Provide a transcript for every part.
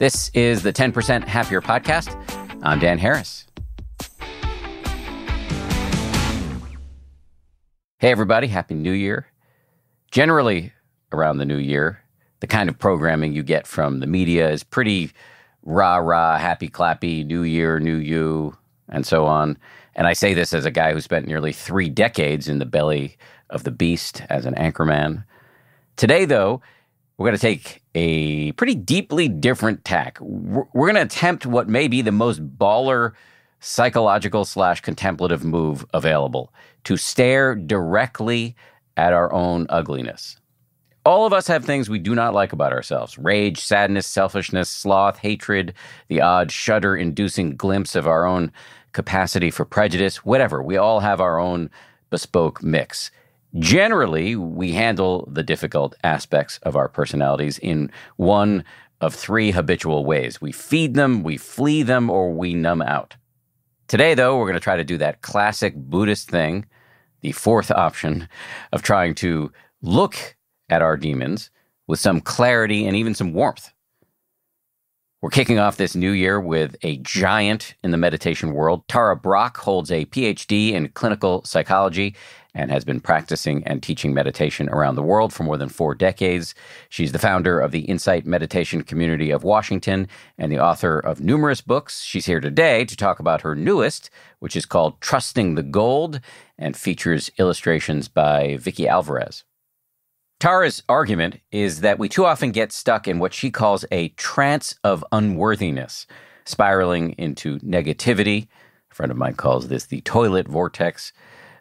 This is the 10% Happier Podcast. I'm Dan Harris. Hey, everybody. Happy New Year. Generally, around the New Year, the kind of programming you get from the media is pretty rah-rah, happy-clappy, New Year, New You, and so on. And I say this as a guy who spent nearly 3 decades in the belly of the beast as an anchorman. Today, though, we're going to take a pretty deeply different tack. We're going to attempt what may be the most baller psychological / contemplative move available, to stare directly at our own ugliness. All of us have things we do not like about ourselves: rage, sadness, selfishness, sloth, hatred, the odd shudder-inducing glimpse of our own capacity for prejudice, whatever. We all have our own bespoke mix. Generally, we handle the difficult aspects of our personalities in one of 3 habitual ways. We feed them, we flee them, or we numb out. Today, though, we're going to try to do that classic Buddhist thing, the 4th option of trying to look at our demons with some clarity and even some warmth. We're kicking off this new year with a giant in the meditation world. Tara Brach holds a PhD in clinical psychology and has been practicing and teaching meditation around the world for more than 4 decades. She's the founder of the Insight Meditation Community of Washington and the author of numerous books. She's here today to talk about her newest, which is called Trusting the Gold, and features illustrations by Vicky Alvarez. Tara's argument is that we too often get stuck in what she calls a trance of unworthiness, spiraling into negativity. A friend of mine calls this the toilet vortex,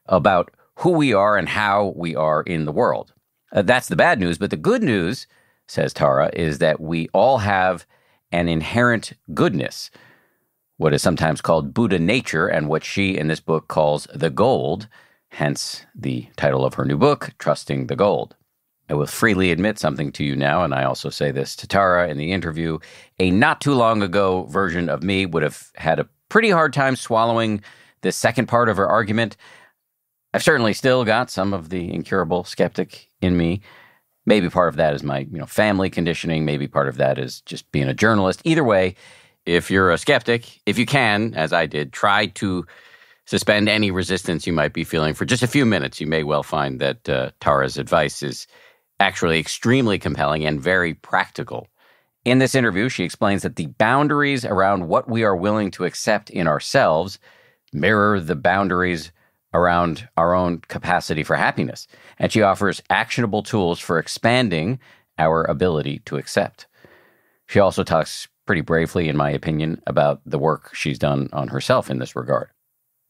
about who we are and how we are in the world. That's the bad news, but the good news, says Tara, is that we all have an inherent goodness, what is sometimes called Buddha nature, and what she in this book calls the gold, hence the title of her new book, Trusting the Gold. I will freely admit something to you now, and I also say this to Tara in the interview. A not too long ago version of me would have had a pretty hard time swallowing the second part of her argument. I've certainly still got some of the incurable skeptic in me. Maybe part of that is my, family conditioning. Maybe part of that is just being a journalist. Either way, if you're a skeptic, if you can, as I did, try to suspend any resistance you might be feeling for just a few minutes. You may well find that Tara's advice is actually extremely compelling and very practical. In this interview, she explains that the boundaries around what we are willing to accept in ourselves mirror the boundaries around our own capacity for happiness. And she offers actionable tools for expanding our ability to accept. She also talks pretty bravely, in my opinion, about the work she's done on herself in this regard.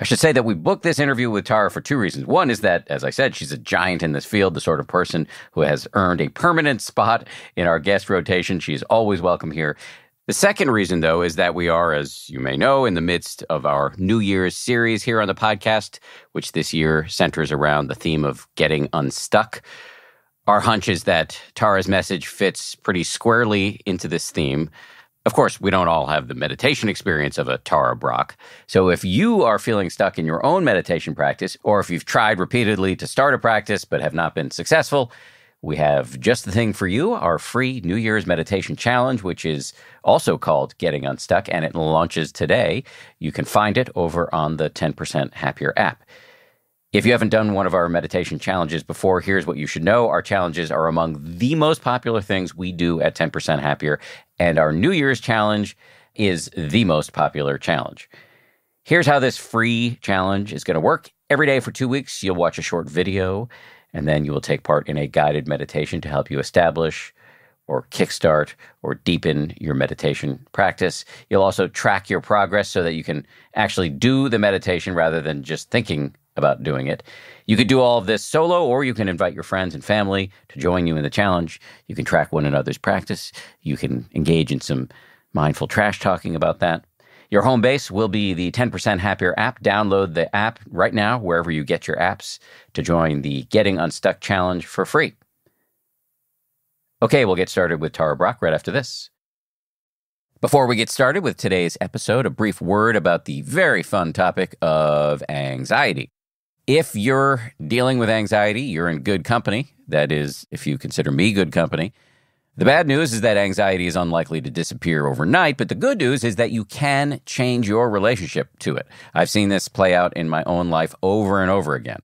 I should say that we booked this interview with Tara for 2 reasons. One is that, as I said, she's a giant in this field, the sort of person who has earned a permanent spot in our guest rotation. She's always welcome here. The second reason, though, is that we are, as you may know, in the midst of our New Year's series here on the podcast, which this year centers around the theme of getting unstuck. Our hunch is that Tara's message fits pretty squarely into this theme. Of course, we don't all have the meditation experience of a Tara Brach. So if you are feeling stuck in your own meditation practice, or if you've tried repeatedly to start a practice but have not been successful, we have just the thing for you, our free New Year's Meditation Challenge, which is also called Getting Unstuck, and it launches today. You can find it over on the 10% Happier app. If you haven't done one of our meditation challenges before, here's what you should know. Our challenges are among the most popular things we do at 10% Happier, and our New Year's Challenge is the most popular challenge. Here's how this free challenge is going to work. Every day for 2 weeks, you'll watch a short video, and then you will take part in a guided meditation to help you establish or kickstart or deepen your meditation practice. You'll also track your progress so that you can actually do the meditation rather than just thinking about doing it. You could do all of this solo, or you can invite your friends and family to join you in the challenge. You can track one another's practice. You can engage in some mindful trash talking about that. Your home base will be the 10% Happier app. Download the app right now, wherever you get your apps, to join the Getting Unstuck Challenge for free. Okay, we'll get started with Tara Brach right after this. Before we get started with today's episode, a brief word about the very fun topic of anxiety. If you're dealing with anxiety, you're in good company. That is, if you consider me good company. The bad news is that anxiety is unlikely to disappear overnight, but the good news is that you can change your relationship to it. I've seen this play out in my own life over and over again.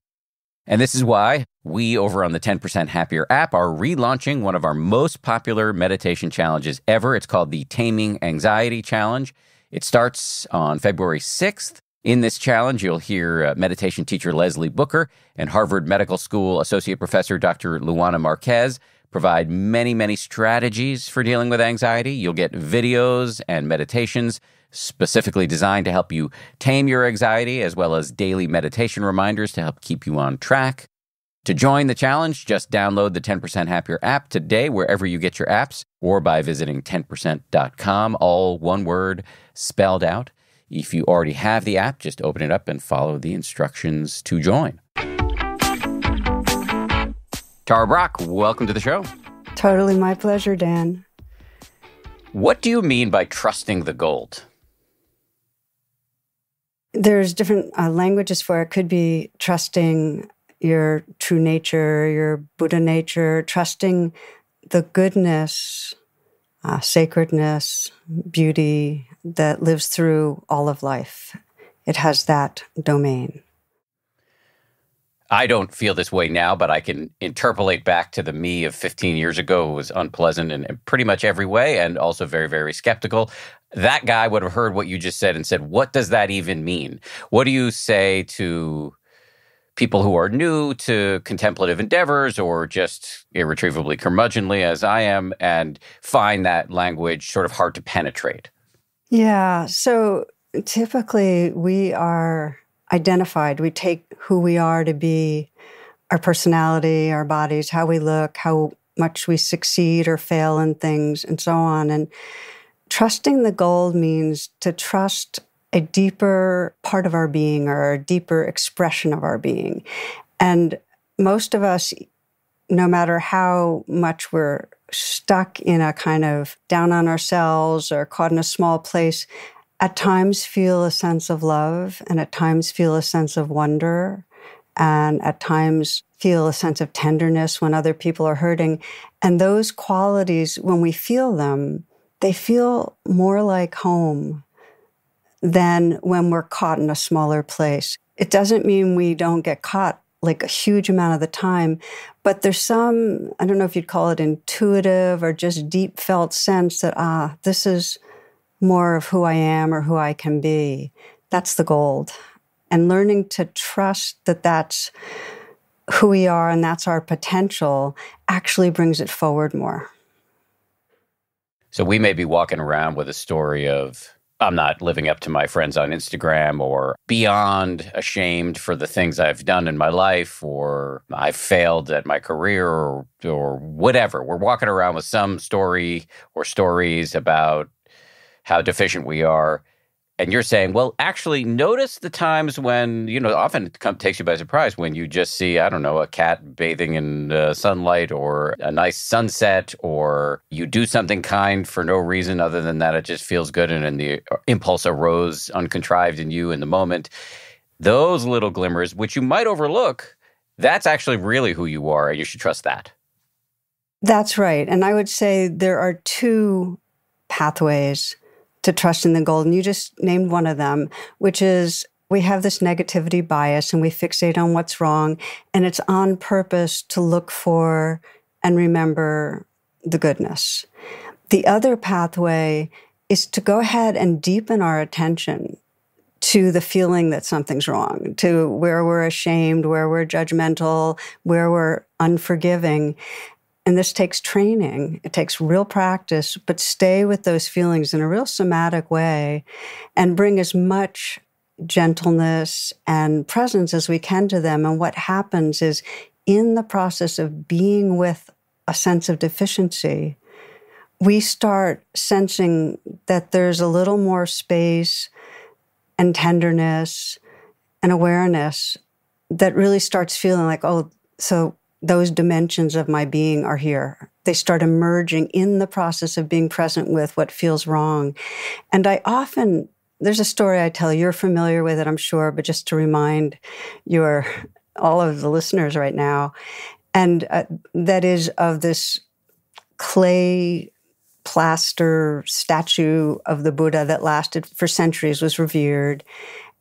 And this is why we over on the 10% Happier app are relaunching one of our most popular meditation challenges ever. It's called the Taming Anxiety Challenge. It starts on February 6th. In this challenge, you'll hear meditation teacher Leslie Booker and Harvard Medical School Associate Professor Dr. Luana Marquez provide many, many strategies for dealing with anxiety. You'll get videos and meditations specifically designed to help you tame your anxiety, as well as daily meditation reminders to help keep you on track. To join the challenge, just download the 10% Happier app today, wherever you get your apps, or by visiting 10%.com, all one word spelled out. If you already have the app, just open it up and follow the instructions to join. Tara Brach, welcome to the show. Totally my pleasure, Dan. What do you mean by trusting the gold? There's different languages for it. It could be trusting your true nature, your Buddha nature, trusting the goodness, sacredness, beauty that lives through all of life. It has that domain. I don't feel this way now, but I can interpolate back to the me of 15 years ago who was unpleasant in pretty much every way and also very, very skeptical. That guy would have heard what you just said and said, what does that even mean? What do you say to people who are new to contemplative endeavors or just irretrievably curmudgeonly as I am and find that language sort of hard to penetrate? Yeah, so typically we are identified. We take who we are to be, our personality, our bodies, how we look, how much we succeed or fail in things, and so on. And trusting the gold means to trust a deeper part of our being or a deeper expression of our being. And most of us, no matter how much we're stuck in a kind of down on ourselves or caught in a small place, at times feel a sense of love, and at times feel a sense of wonder, and at times feel a sense of tenderness when other people are hurting. And those qualities, when we feel them, they feel more like home than when we're caught in a smaller place. It doesn't mean we don't get caught like a huge amount of the time, but there's some, I don't know if you'd call it intuitive or just deep felt sense that, this is more of who I am or who I can be. That's the gold. And learning to trust that that's who we are and that's our potential actually brings it forward more. So we may be walking around with a story of, I'm not living up to my friends on Instagram, or beyond ashamed for the things I've done in my life, or I've failed at my career, or whatever. We're walking around with some story or stories about how deficient we are. And you're saying, well, actually notice the times when, you know, often it takes you by surprise when you just see, I don't know, a cat bathing in sunlight or a nice sunset, or you do something kind for no reason other than that it just feels good and the impulse arose uncontrived in you in the moment. Those little glimmers, which you might overlook, that's actually really who you are, and you should trust that. That's right. And I would say there are two pathways to trust in the gold. And you just named one of them, which is we have this negativity bias and we fixate on what's wrong. And it's on purpose to look for and remember the goodness. The other pathway is to go ahead and deepen our attention to the feeling that something's wrong, to where we're ashamed, where we're judgmental, where we're unforgiving. And this takes training, it takes real practice, but stay with those feelings in a real somatic way and bring as much gentleness and presence as we can to them. And what happens is in the process of being with a sense of deficiency, we start sensing that there's a little more space and tenderness and awareness that really starts feeling like, oh, so those dimensions of my being are here. They start emerging in the process of being present with what feels wrong. And I often, there's a story I tell, you're familiar with it, I'm sure, but just to remind all of the listeners right now, and that is of this clay plaster statue of the Buddha that lasted for centuries, was revered.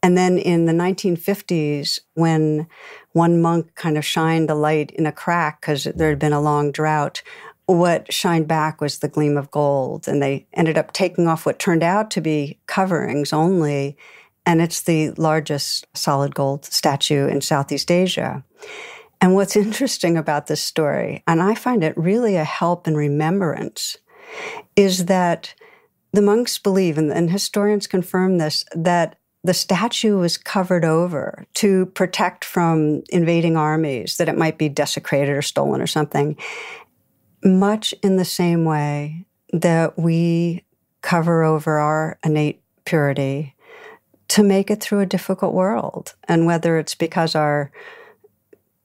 And then in the 1950s, when one monk kind of shined a light in a crack because there had been a long drought, what shined back was the gleam of gold. And they ended up taking off what turned out to be coverings only, and it's the largest solid gold statue in Southeast Asia. And what's interesting about this story, and I find it really a help in remembrance, is that the monks believe, and historians confirm this, that the statue was covered over to protect from invading armies, that it might be desecrated or stolen or something, much in the same way that we cover over our innate purity to make it through a difficult world. And whether it's because our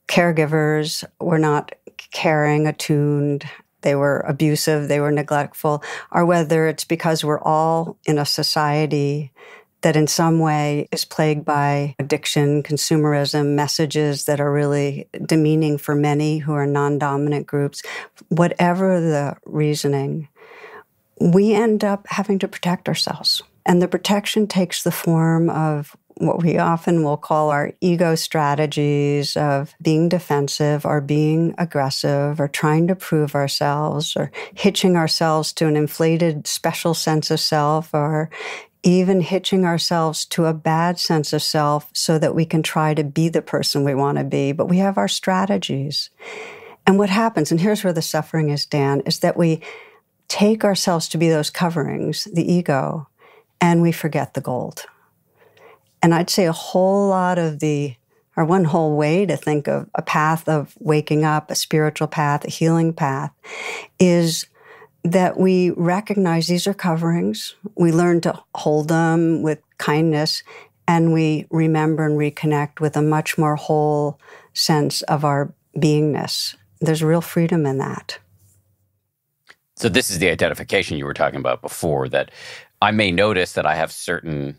caregivers were not caring, attuned, they were abusive, they were neglectful, or whether it's because we're all in a society that in some way is plagued by addiction, consumerism, messages that are really demeaning for many who are non-dominant groups. Whatever the reasoning, we end up having to protect ourselves. And the protection takes the form of what we often will call our ego strategies of being defensive or being aggressive or trying to prove ourselves or hitching ourselves to an inflated special sense of self, or even hitching ourselves to a bad sense of self so that we can try to be the person we want to be. But we have our strategies. And what happens, and here's where the suffering is, Dan, is that we take ourselves to be those coverings, the ego, and we forget the gold. And I'd say a whole lot of the, or one whole way to think of a path of waking up, a spiritual path, a healing path, is that we recognize these are coverings, we learn to hold them with kindness, and we remember and reconnect with a much more whole sense of our beingness. There's real freedom in that. So this is the identification you were talking about before, that I may notice that I have certain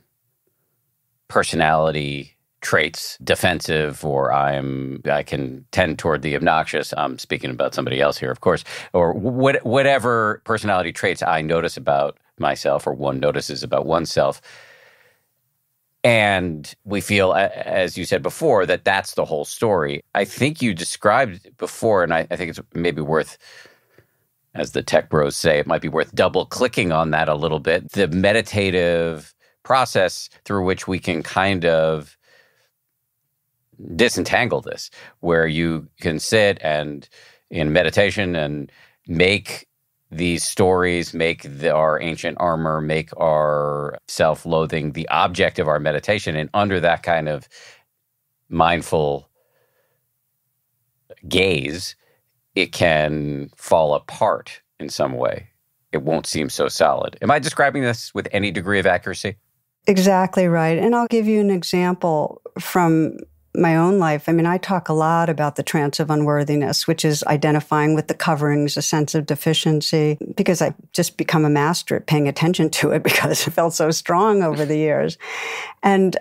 personality traits, defensive, or I can tend toward the obnoxious. I'm speaking about somebody else here, of course, or whatever personality traits I notice about myself or one notices about oneself. And we feel, as you said before, that that's the whole story. I think you described before, and I think it's maybe worth, as the tech bros say, it might be worth double clicking on that a little bit, the meditative process through which we can kind of disentangle this, where you can sit and in meditation and make these stories, make our ancient armor, make our self-loathing the object of our meditation. And under that kind of mindful gaze, it can fall apart in some way. It won't seem so solid. Am I describing this with any degree of accuracy? Exactly right. And I'll give you an example from my own life. I mean, I talk a lot about the trance of unworthiness, which is identifying with the coverings, a sense of deficiency, because I've just become a master at paying attention to it because it felt so strong over the years. And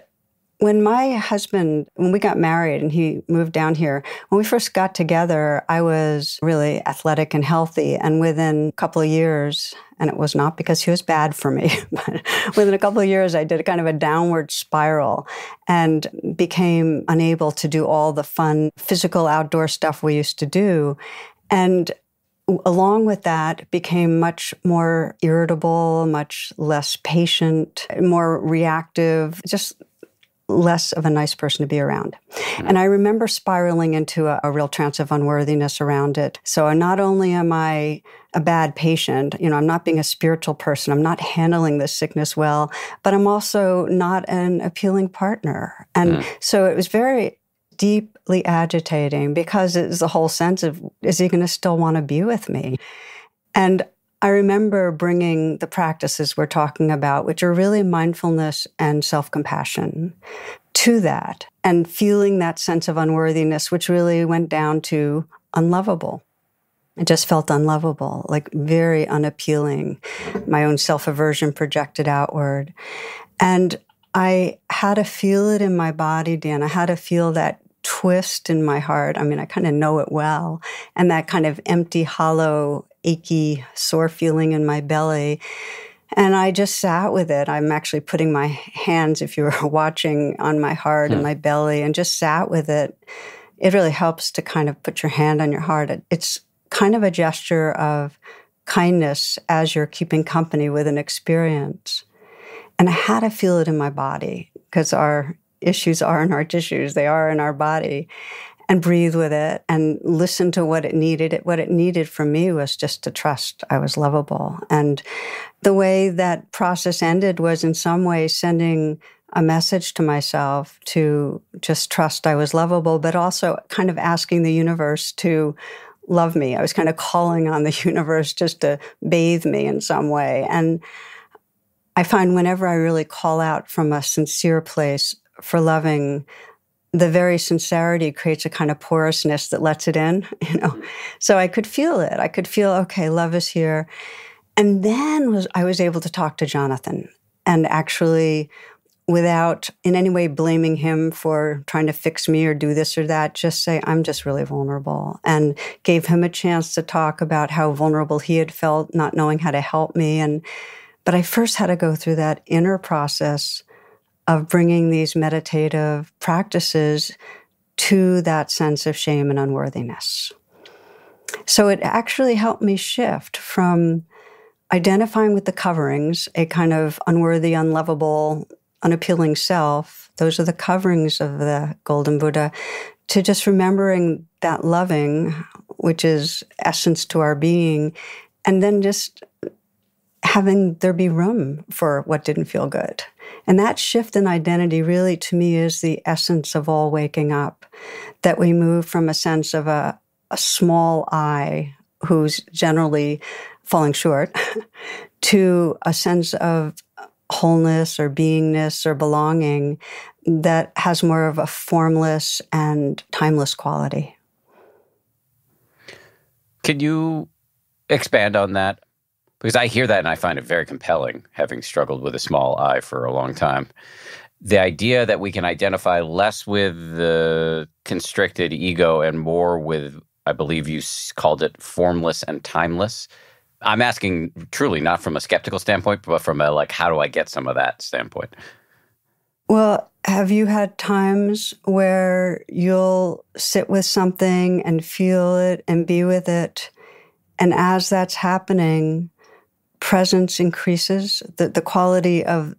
when my husband, when we got married and he moved down here, when we first got together, I was really athletic and healthy. And within a couple of years, and it was not because he was bad for me, but within a couple of years, I did a kind of a downward spiral and became unable to do all the fun physical outdoor stuff we used to do. And along with that, became much more irritable, much less patient, more reactive, just less of a nice person to be around. And I remember spiraling into a real trance of unworthiness around it. So not only am I a bad patient, you know, I'm not being a spiritual person, I'm not handling this sickness well, but I'm also not an appealing partner. And so it was very deeply agitating because it's the whole sense of, is he going to still want to be with me? And I remember bringing the practices we're talking about, which are really mindfulness and self-compassion, to that, and feeling that sense of unworthiness, which really went down to unlovable. I just felt unlovable, like very unappealing. My own self-aversion projected outward. And I had to feel it in my body, Dan. I had to feel that twist in my heart. I mean, I kind of know it well. And that kind of empty, hollow achy, sore feeling in my belly. And I just sat with it. I'm actually putting my hands, if you were watching, on my heart and my belly and just sat with it. It really helps to kind of put your hand on your heart. It's kind of a gesture of kindness as you're keeping company with an experience. And I had to feel it in my body because our issues are in our tissues. They are in our body. And breathe with it and listen to what it needed. What it needed from me was just to trust I was lovable. And the way that process ended was in some way sending a message to myself to just trust I was lovable, but also kind of asking the universe to love me. I was kind of calling on the universe just to bathe me in some way. And I find whenever I really call out from a sincere place for loving, the very sincerity creates a kind of porousness that lets it in, you know. So I could feel it. I could feel, okay, love is here. And then I was able to talk to Jonathan and actually without in any way blaming him for trying to fix me or do this or that, just say, I'm just really vulnerable, and gave him a chance to talk about how vulnerable he had felt, not knowing how to help me. But I first had to go through that inner process of bringing these meditative practices to that sense of shame and unworthiness. So it actually helped me shift from identifying with the coverings, a kind of unworthy, unlovable, unappealing self. Those are the coverings of the Golden Buddha, to just remembering that loving, which is essence to our being, and then just having there be room for what didn't feel good. And that shift in identity really, to me, is the essence of all waking up, that we move from a sense of a small I who's generally falling short to a sense of wholeness or beingness or belonging that has more of a formless and timeless quality. Can you expand on that? Because I hear that and I find it very compelling, having struggled with a small I for a long time. The idea that we can identify less with the constricted ego and more with, I believe you called it, formless and timeless. I'm asking truly not from a skeptical standpoint, but from a like, how do I get some of that standpoint? Well, have you had times where you'll sit with something and feel it and be with it, and as that's happening, presence increases, the quality of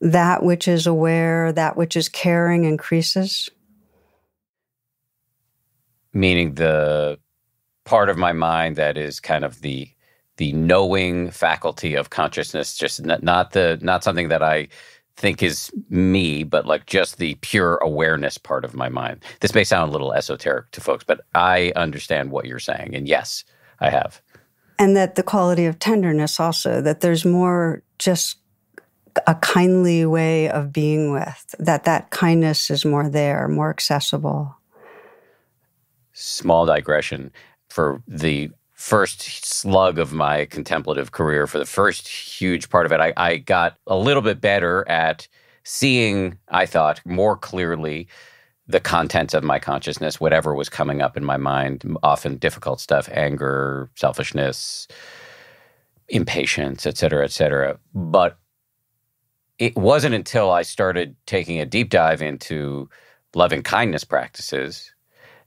that which is aware, that which is caring increases? Meaning the part of my mind that is kind of the knowing faculty of consciousness, just not something that I think is me, but like just the pure awareness part of my mind. This may sound a little esoteric to folks, but I understand what you're saying, and yes, I have. And that the quality of tenderness also, that there's more just a kindly way of being with, that kindness is more there, more accessible. Small digression. For the first slug of my contemplative career, for the first huge part of it, I got a little bit better at seeing, I thought, more clearly the contents of my consciousness, whatever was coming up in my mind, often difficult stuff, anger, selfishness, impatience, et cetera, et cetera. But it wasn't until I started taking a deep dive into loving kindness practices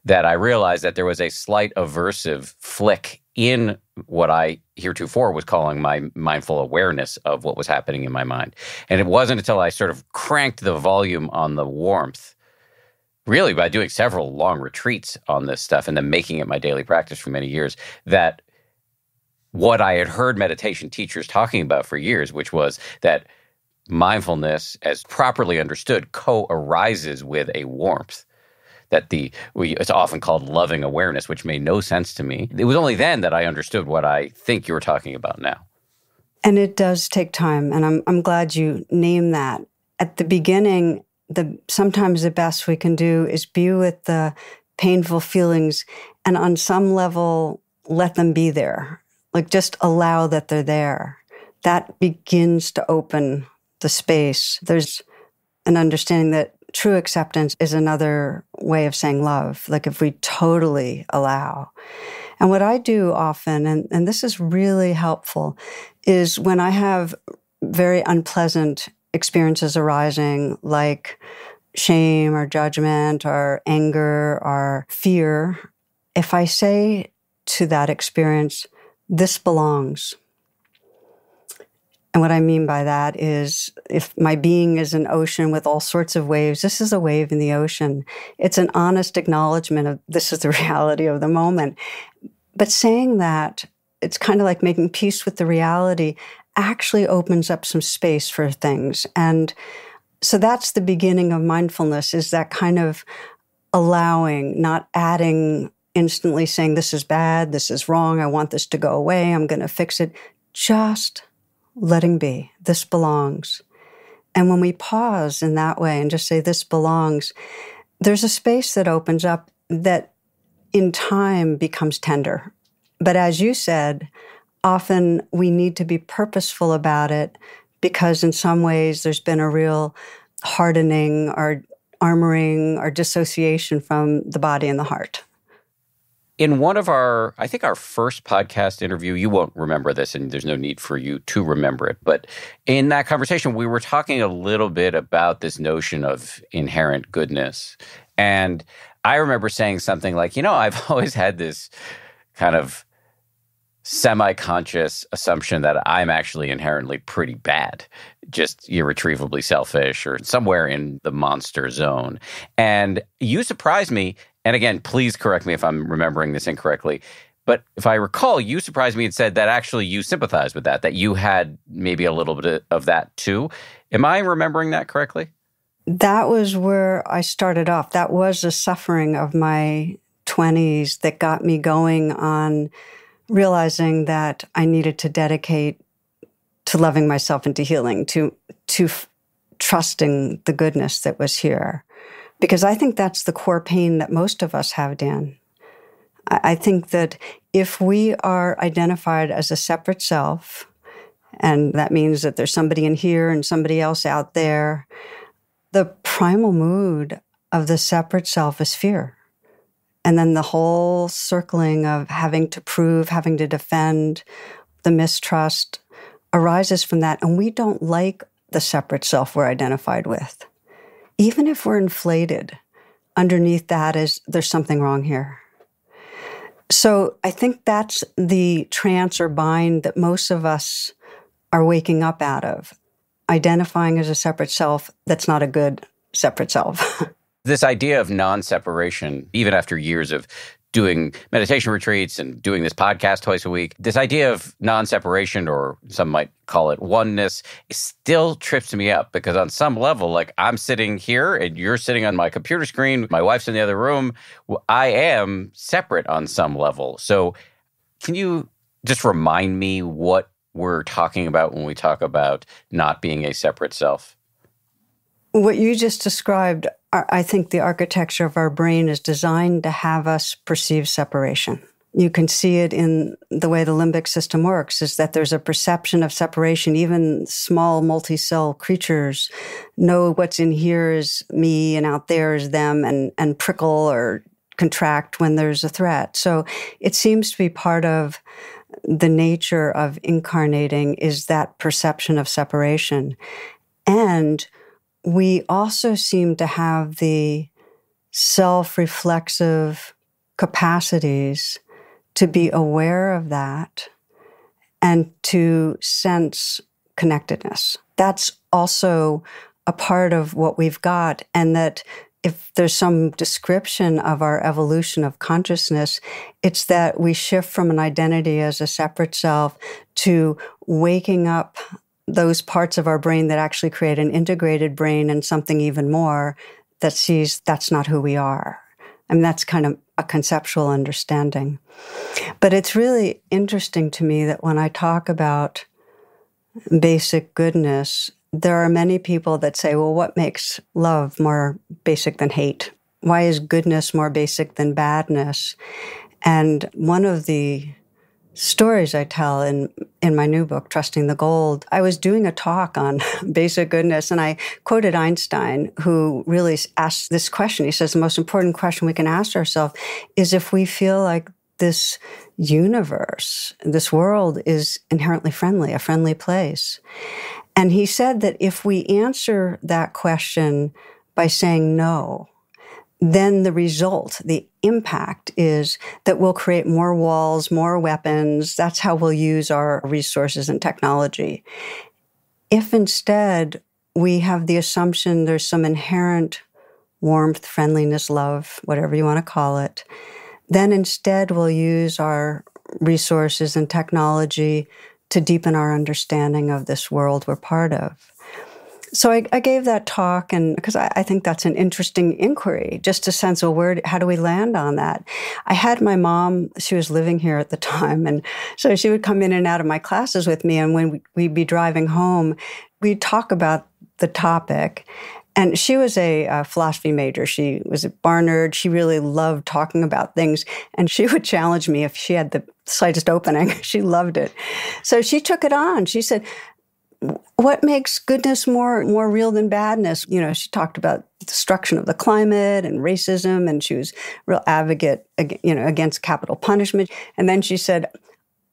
that I realized that there was a slight aversive flick in what I heretofore was calling my mindful awareness of what was happening in my mind. And it wasn't until I sort of cranked the volume on the warmth, really by doing several long retreats on this stuff and then making it my daily practice for many years, that what I had heard meditation teachers talking about for years, which was that mindfulness, as properly understood, co-arises with a warmth, that it's often called loving awareness, which made no sense to me. It was only then that I understood what I think you were talking about now. And it does take time, and I'm glad you named that. At the beginning, sometimes the best we can do is be with the painful feelings and on some level, let them be there. Like just allow that they're there. That begins to open the space. There's an understanding that true acceptance is another way of saying love. Like if we totally allow. And what I do often, and this is really helpful, is when I have very unpleasant experiences arising, like shame or judgment or anger or fear, if I say to that experience, this belongs. And what I mean by that is, if my being is an ocean with all sorts of waves, this is a wave in the ocean. It's an honest acknowledgement of this is the reality of the moment. But saying that, it's kind of like making peace with the reality, actually opens up some space for things. And so that's the beginning of mindfulness, is that kind of allowing, not adding, instantly saying, this is bad, this is wrong, I want this to go away, I'm going to fix it. Just letting be. This belongs. And when we pause in that way and just say, this belongs, there's a space that opens up that in time becomes tender. But as you said, often we need to be purposeful about it, because in some ways there's been a real hardening or armoring or dissociation from the body and the heart. In one of our, I think our first podcast interview, you won't remember this and there's no need for you to remember it, but in that conversation, we were talking a little bit about this notion of inherent goodness. And I remember saying something like, you know, I've always had this kind of semi-conscious assumption that I'm actually inherently pretty bad, just irretrievably selfish or somewhere in the monster zone. And you surprised me. And again, please correct me if I'm remembering this incorrectly. But if I recall, you surprised me and said that actually you sympathized with that you had maybe a little bit of that too. Am I remembering that correctly? That was where I started off. That was the suffering of my 20s that got me going on realizing that I needed to dedicate to loving myself and to healing, to trusting the goodness that was here. Because I think that's the core pain that most of us have, Dan. I think that if we are identified as a separate self, and that means that there's somebody in here and somebody else out there, the primal mood of the separate self is fear. And then the whole circling of having to prove, having to defend, the mistrust arises from that. And we don't like the separate self we're identified with. Even if we're inflated, underneath that is, there's something wrong here. So I think that's the trance or bind that most of us are waking up out of, identifying as a separate self that's not a good separate self. This idea of non-separation, even after years of doing meditation retreats and doing this podcast twice a week, this idea of non-separation, or some might call it oneness, still trips me up, because on some level, like, I'm sitting here and you're sitting on my computer screen, my wife's in the other room, I am separate on some level. So can you just remind me what we're talking about when we talk about not being a separate self? What you just described, I think the architecture of our brain is designed to have us perceive separation. You can see it in the way the limbic system works, is that there's a perception of separation. Even small multi-cell creatures know what's in here is me and out there is them, and prickle or contract when there's a threat. So it seems to be part of the nature of incarnating, is that perception of separation. And we also seem to have the self-reflexive capacities to be aware of that and to sense connectedness. That's also a part of what we've got, and that if there's some description of our evolution of consciousness, it's that we shift from an identity as a separate self to waking up those parts of our brain that actually create an integrated brain and something even more that sees that's not who we are. I mean, that's kind of a conceptual understanding. But it's really interesting to me that when I talk about basic goodness, there are many people that say, well, what makes love more basic than hate? Why is goodness more basic than badness? And one of the stories I tell in my new book, Trusting the Gold, I was doing a talk on basic goodness, and I quoted Einstein, who really asked this question. He says, the most important question we can ask ourselves is if we feel like this universe, this world is inherently friendly, a friendly place. And he said that if we answer that question by saying no, then the result, the impact is that we'll create more walls, more weapons. That's how we'll use our resources and technology. If instead we have the assumption there's some inherent warmth, friendliness, love, whatever you want to call it, then instead we'll use our resources and technology to deepen our understanding of this world we're part of. So I gave that talk, and because I think that's an interesting inquiry, just to sense, well, how do we land on that? I had my mom, she was living here at the time, and so she would come in and out of my classes with me, and when we'd be driving home, we'd talk about the topic. And she was a philosophy major. She was a Barnard. She really loved talking about things. And she would challenge me if she had the slightest opening. She loved it. So she took it on. She said, what makes goodness more real than badness? You know, she talked about destruction of the climate and racism. And she was a real advocate, you know, against capital punishment. And then she said,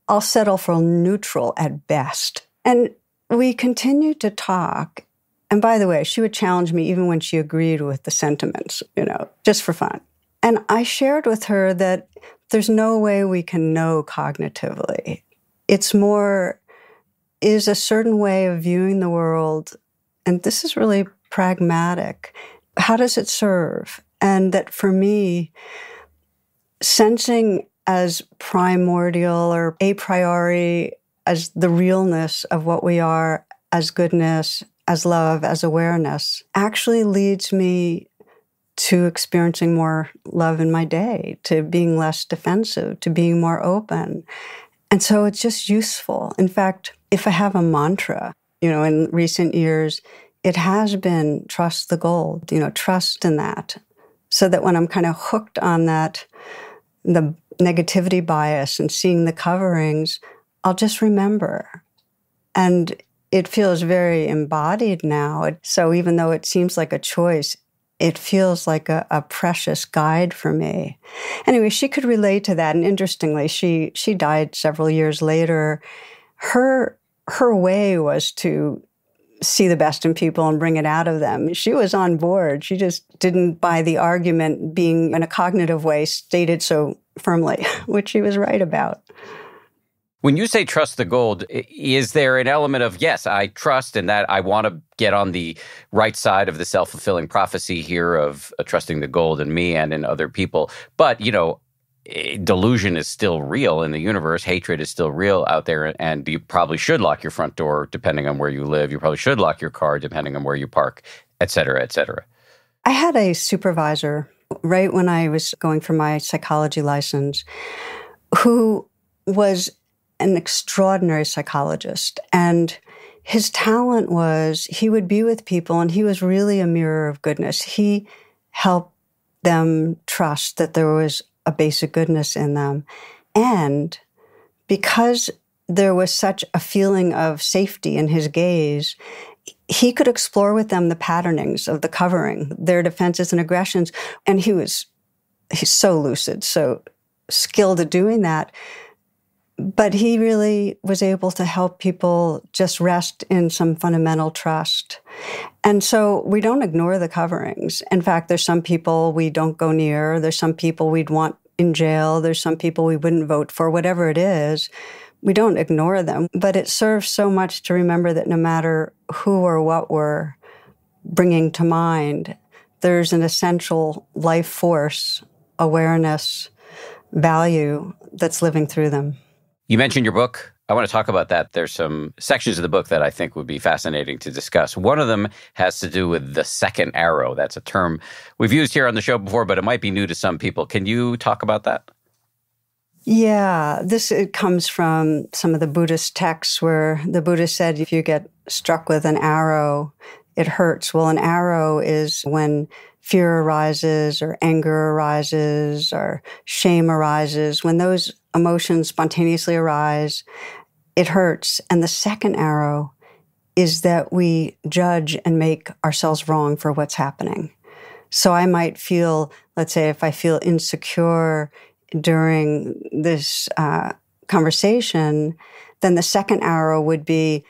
I'll settle for neutral at best. And we continued to talk. And by the way, she would challenge me even when she agreed with the sentiments, you know, just for fun. And I shared with her that there's no way we can know cognitively. It's more, is a certain way of viewing the world, and this is really pragmatic. How does it serve? And that for me, sensing as primordial or a priori, as the realness of what we are, as goodness, as love, as awareness, actually leads me to experiencing more love in my day, to being less defensive, to being more open. And so it's just useful. In fact, if I have a mantra, you know, in recent years, it has been trust the gold, you know, trust in that. So that when I'm kind of hooked on that, the negativity bias and seeing the coverings, I'll just remember. And it feels very embodied now. So even though it seems like a choice, it feels like a precious guide for me. Anyway, she could relate to that. And interestingly, she died several years later. Her way was to see the best in people and bring it out of them. She was on board. She just didn't buy the argument being, in a cognitive way, stated so firmly, which she was right about. When you say trust the gold, is there an element of, yes, I trust, and that I want to get on the right side of the self-fulfilling prophecy here of trusting the gold in me and in other people? But, you know, delusion is still real in the universe. Hatred is still real out there. And you probably should lock your front door depending on where you live. You probably should lock your car depending on where you park, et cetera, et cetera. I had a supervisor right when I was going for my psychology license who was an extraordinary psychologist. And his talent was he would be with people, and he was really a mirror of goodness. He helped them trust that there was a basic goodness in them. And because there was such a feeling of safety in his gaze, he could explore with them the patternings of the covering, their defenses and aggressions. And he's so lucid, so skilled at doing that. But he really was able to help people just rest in some fundamental trust. And so we don't ignore the coverings. In fact, there's some people we don't go near. There's some people we'd want in jail. There's some people we wouldn't vote for, whatever it is. We don't ignore them. But it serves so much to remember that no matter who or what we're bringing to mind, there's an essential life force, awareness, value that's living through them. You mentioned your book. I want to talk about that. There's some sections of the book that I think would be fascinating to discuss. One of them has to do with the second arrow. That's a term we've used here on the show before, but it might be new to some people. Can you talk about that? Yeah, it comes from some of the Buddhist texts where the Buddha said if you get struck with an arrow, it hurts. Well, an arrow is when fear arises or anger arises or shame arises. When those emotions spontaneously arise, it hurts. And the second arrow is that we judge and make ourselves wrong for what's happening. So I might feel, let's say if I feel insecure, during this conversation, then the second arrow would be,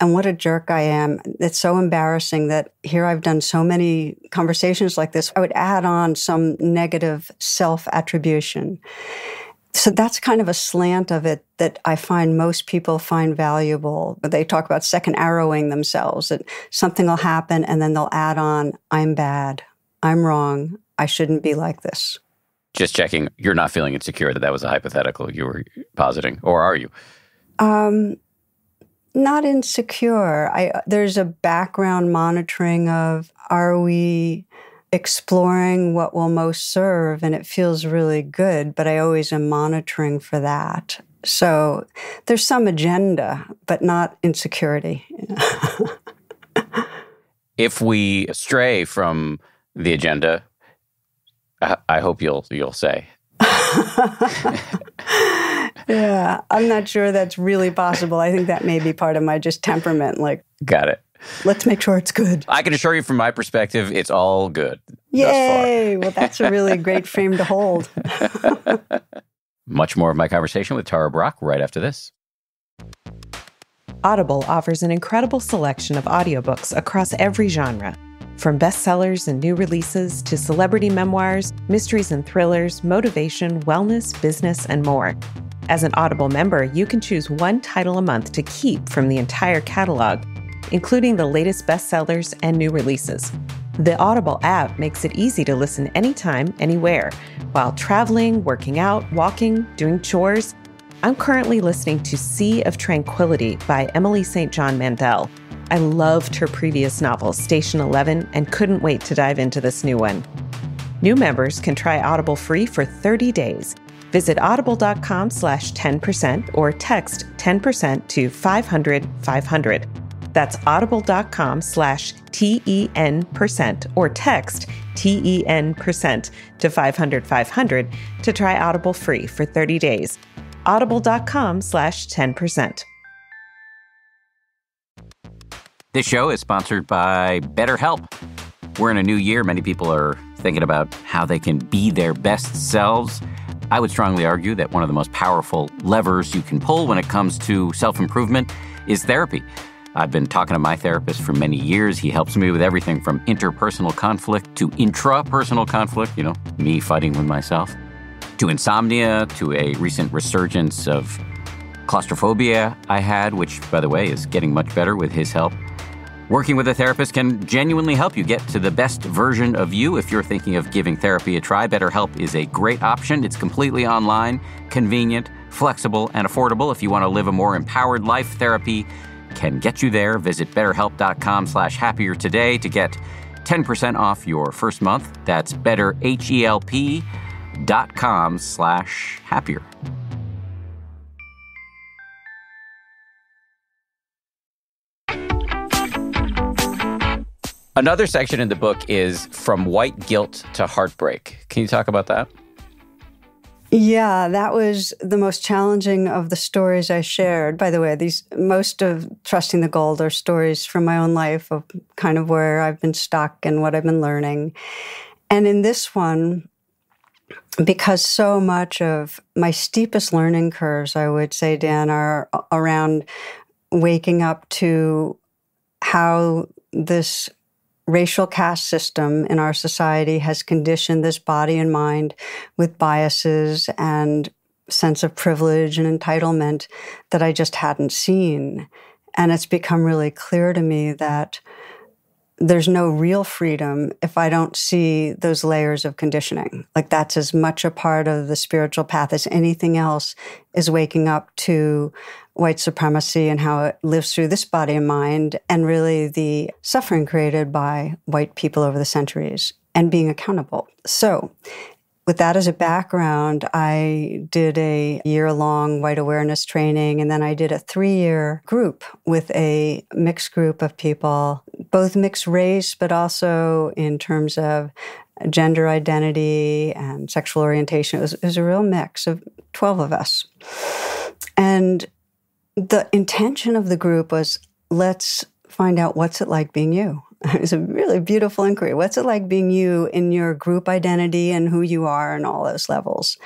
and what a jerk I am. It's so embarrassing that here I've done so many conversations like this. I would add on some negative self-attribution. So that's kind of a slant of it that I find most people find valuable. They talk about second arrowing themselves, that something will happen and then they'll add on, I'm bad, I'm wrong, I shouldn't be like this. Just checking, you're not feeling insecure that that was a hypothetical you were positing, or are you? Not insecure. There's a background monitoring of, are we exploring what will most serve? And it feels really good, but I always am monitoring for that. So there's some agenda, but not insecurity. If we stray from the agenda, I hope you'll say. Yeah, I'm not sure that's really possible. I think that may be part of my just temperament. Like, got it. Let's make sure it's good. I can assure you from my perspective, it's all good. Yay! Well, that's a really great frame to hold. Much more of my conversation with Tara Brach right after this. Audible offers an incredible selection of audiobooks across every genre. From bestsellers and new releases to celebrity memoirs, mysteries and thrillers, motivation, wellness, business, and more. As an Audible member, you can choose one title a month to keep from the entire catalog, including the latest bestsellers and new releases. The Audible app makes it easy to listen anytime, anywhere, while traveling, working out, walking, doing chores. I'm currently listening to Sea of Tranquility by Emily St. John Mandel. I loved her previous novel, Station 11, and couldn't wait to dive into this new one. New members can try Audible free for 30 days. Visit audible.com/10% or text 10% to 500-500. That's audible.com/TEN% or text TEN% to 500-500 to try Audible free for 30 days. Audible.com/10%. This show is sponsored by BetterHelp. We're in a new year. Many people are thinking about how they can be their best selves. I would strongly argue that one of the most powerful levers you can pull when it comes to self-improvement is therapy. I've been talking to my therapist for many years. He helps me with everything from interpersonal conflict to intrapersonal conflict, you know, me fighting with myself, to insomnia, to a recent resurgence of claustrophobia I had, which, by the way, is getting much better with his help. Working with a therapist can genuinely help you get to the best version of you. If you're thinking of giving therapy a try, BetterHelp is a great option. It's completely online, convenient, flexible, and affordable. If you want to live a more empowered life, therapy can get you there. Visit BetterHelp.com/happier today to get 10% off your first month. That's BetterHelp.com/happier. Another section in the book is From White Guilt to Heartbreak. Can you talk about that? Yeah, that was the most challenging of the stories I shared. By the way, most of Trusting the Gold are stories from my own life of kind of where I've been stuck and what I've been learning. And in this one, because so much of my steepest learning curves, I would say, Dan, are around waking up to how this racial caste system in our society has conditioned this body and mind with biases and sense of privilege and entitlement that I just hadn't seen. And it's become really clear to me that there's no real freedom if I don't see those layers of conditioning. Like, that's as much a part of the spiritual path as anything else, is waking up to white supremacy and how it lives through this body and mind, and really the suffering created by white people over the centuries, and being accountable. So with that as a background, I did a year-long white awareness training, and then I did a 3-year group with a mixed group of people, both mixed race, but also in terms of gender identity and sexual orientation. It was a real mix of 12 of us. And the intention of the group was, let's find out what's it like being you. It was a really beautiful inquiry. What's it like being you in your group identity and who you are and all those levels?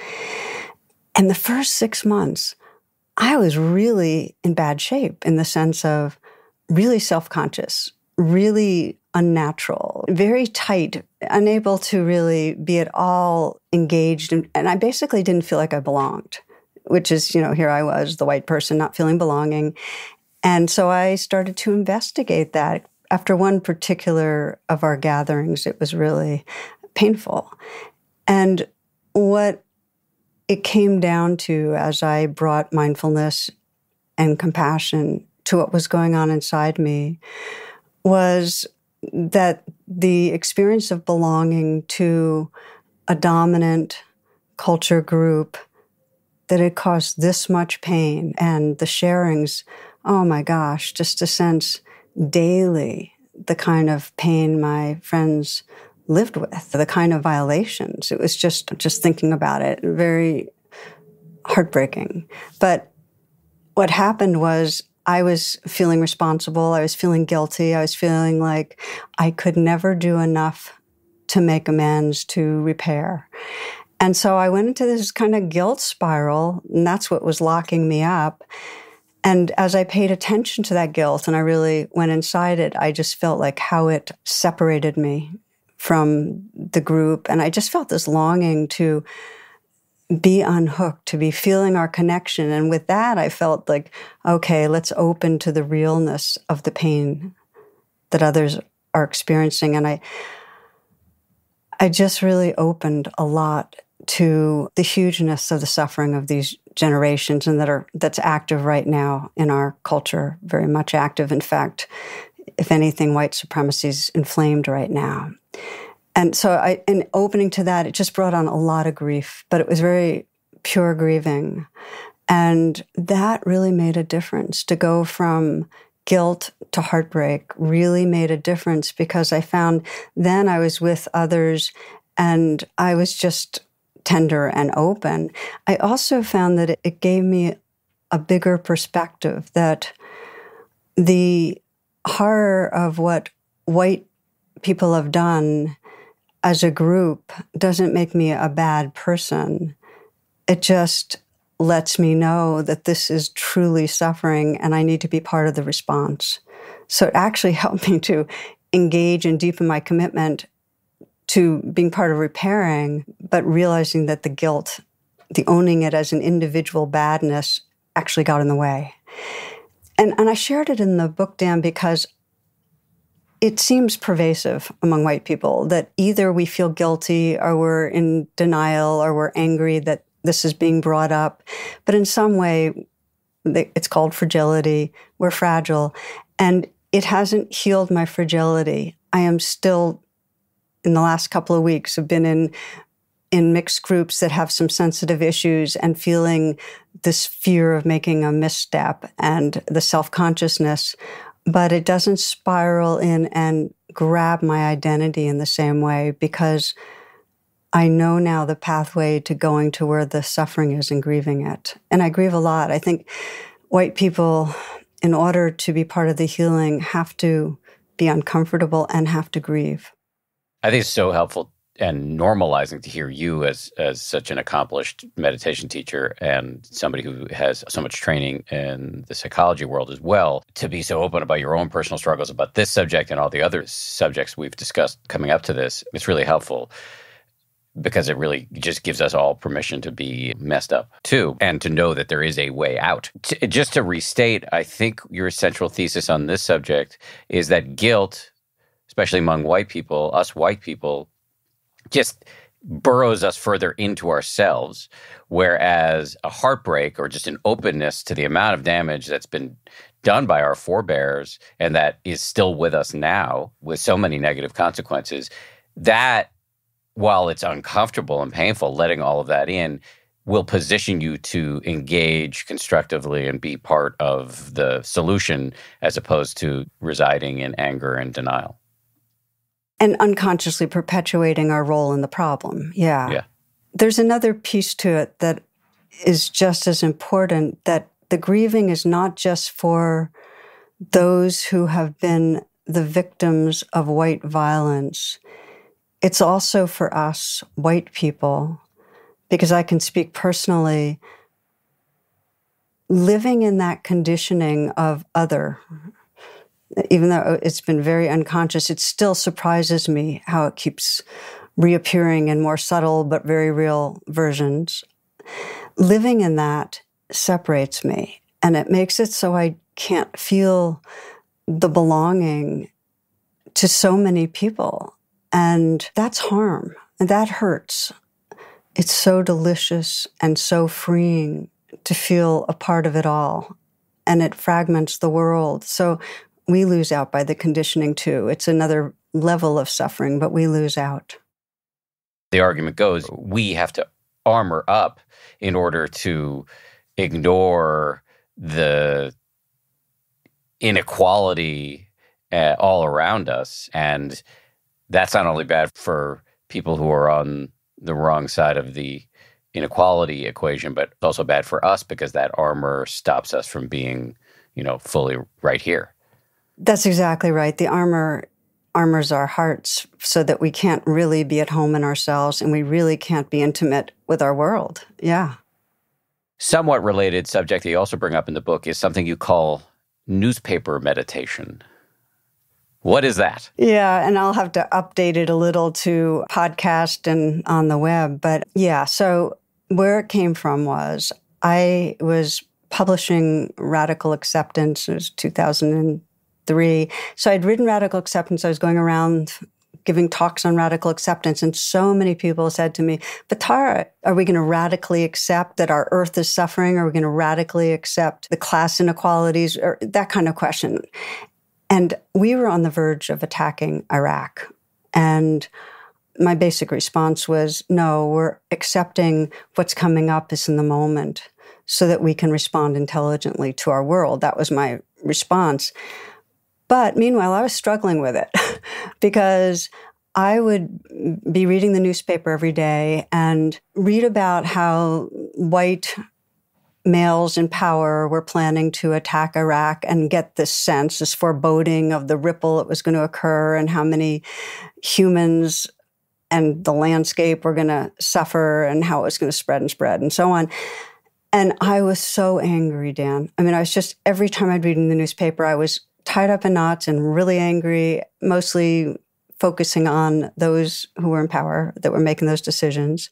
And the first 6 months, I was really in bad shape in the sense of really self-conscious, really unnatural, very tight, unable to really be at all engaged. And I basically didn't feel like I belonged, which is, you know, here I was, the white person, not feeling belonging. And so I started to investigate that. After one particular of our gatherings, it was really painful. And what it came down to as I brought mindfulness and compassion to what was going on inside me was that the experience of belonging to a dominant culture group that had caused this much pain and the sharings, oh my gosh, just a sense daily, the kind of pain my friends lived with, the kind of violations. It was just thinking about it, very heartbreaking. But what happened was I was feeling responsible. I was feeling guilty. I was feeling like I could never do enough to make amends, to repair. And so I went into this kind of guilt spiral, and that's what was locking me up. And as I paid attention to that guilt, and I really went inside it, I just felt like how it separated me from the group. And I just felt this longing to be unhooked, to be feeling our connection. And with that, I felt like, okay, let's open to the realness of the pain that others are experiencing. And I just really opened a lot to the hugeness of the suffering of these generations, and that's active right now in our culture, very much active. In fact, if anything, white supremacy is inflamed right now. And so in opening to that, it just brought on a lot of grief, but it was very pure grieving. And that really made a difference. To go from guilt to heartbreak really made a difference, because I found then I was with others and I was just tender and open. I also found that it gave me a bigger perspective, that the horror of what white people have done as a group doesn't make me a bad person. It just lets me know that this is truly suffering and I need to be part of the response. So it actually helped me to engage and deepen my commitment to being part of repairing, but realizing that the guilt, the owning it as an individual badness, actually got in the way. And I shared it in the book, Dan, because it seems pervasive among white people that either we feel guilty or we're in denial or we're angry that this is being brought up. But in some way, it's called fragility. We're fragile. And it hasn't healed my fragility. I am still, in the last couple of weeks, have been in mixed groups that have some sensitive issues and feeling this fear of making a misstep and the self-consciousness, but it doesn't spiral in and grab my identity in the same way, because I know now the pathway to going to where the suffering is and grieving it. And I grieve a lot. I think white people, in order to be part of the healing, have to be uncomfortable and have to grieve. I think it's so helpful and normalizing to hear you as such an accomplished meditation teacher and somebody who has so much training in the psychology world as well, to be so open about your own personal struggles about this subject and all the other subjects we've discussed coming up to this. It's really helpful because it really just gives us all permission to be messed up too, and to know that there is a way out. Just to restate, I think your central thesis on this subject is that guilt, especially among white people, us white people, just burrows us further into ourselves, whereas a heartbreak or just an openness to the amount of damage that's been done by our forebears and that is still with us now with so many negative consequences, that while it's uncomfortable and painful, letting all of that in will position you to engage constructively and be part of the solution as opposed to residing in anger and denial. And unconsciously perpetuating our role in the problem, yeah. There's another piece to it that is just as important, that the grieving is not just for those who have been the victims of white violence, it's also for us white people, because I can speak personally, living in that conditioning of other, even though it's been very unconscious, it still surprises me how it keeps reappearing in more subtle but very real versions. Living in that separates me, and it makes it so I can't feel the belonging to so many people. And that's harm, and that hurts. It's so delicious and so freeing to feel a part of it all, and it fragments the world. So we lose out by the conditioning too. It's another level of suffering, but we lose out. The argument goes, we have to armor up in order to ignore the inequality all around us. And that's not only bad for people who are on the wrong side of the inequality equation, but also bad for us, because that armor stops us from being, fully right here. That's exactly right. The armor armors our hearts so that we can't really be at home in ourselves, and we really can't be intimate with our world. Yeah. Somewhat related subject that you also bring up in the book is something you call newspaper meditation. What is that? Yeah, and I'll have to update it a little to podcast and on the web. But yeah, so where it came from was I was publishing Radical Acceptance. It was 2003. So I'd written Radical Acceptance. I was going around giving talks on radical acceptance. And so many people said to me, but Tara, are we going to radically accept that our earth is suffering? Are we going to radically accept the class inequalities? Or that kind of question. And we were on the verge of attacking Iraq. And my basic response was, no, we're accepting what's coming up is in the moment so that we can respond intelligently to our world. That was my response. But meanwhile, I was struggling with it because I would be reading the newspaper every day and read about how white males in power were planning to attack Iraq, and get this sense, this foreboding of the ripple that was going to occur and how many humans and the landscape were going to suffer and how it was going to spread and spread and so on. And I was so angry, Dan. I mean, I was just, every time I'd read in the newspaper, I was tied up in knots and really angry, mostly focusing on those who were in power that were making those decisions.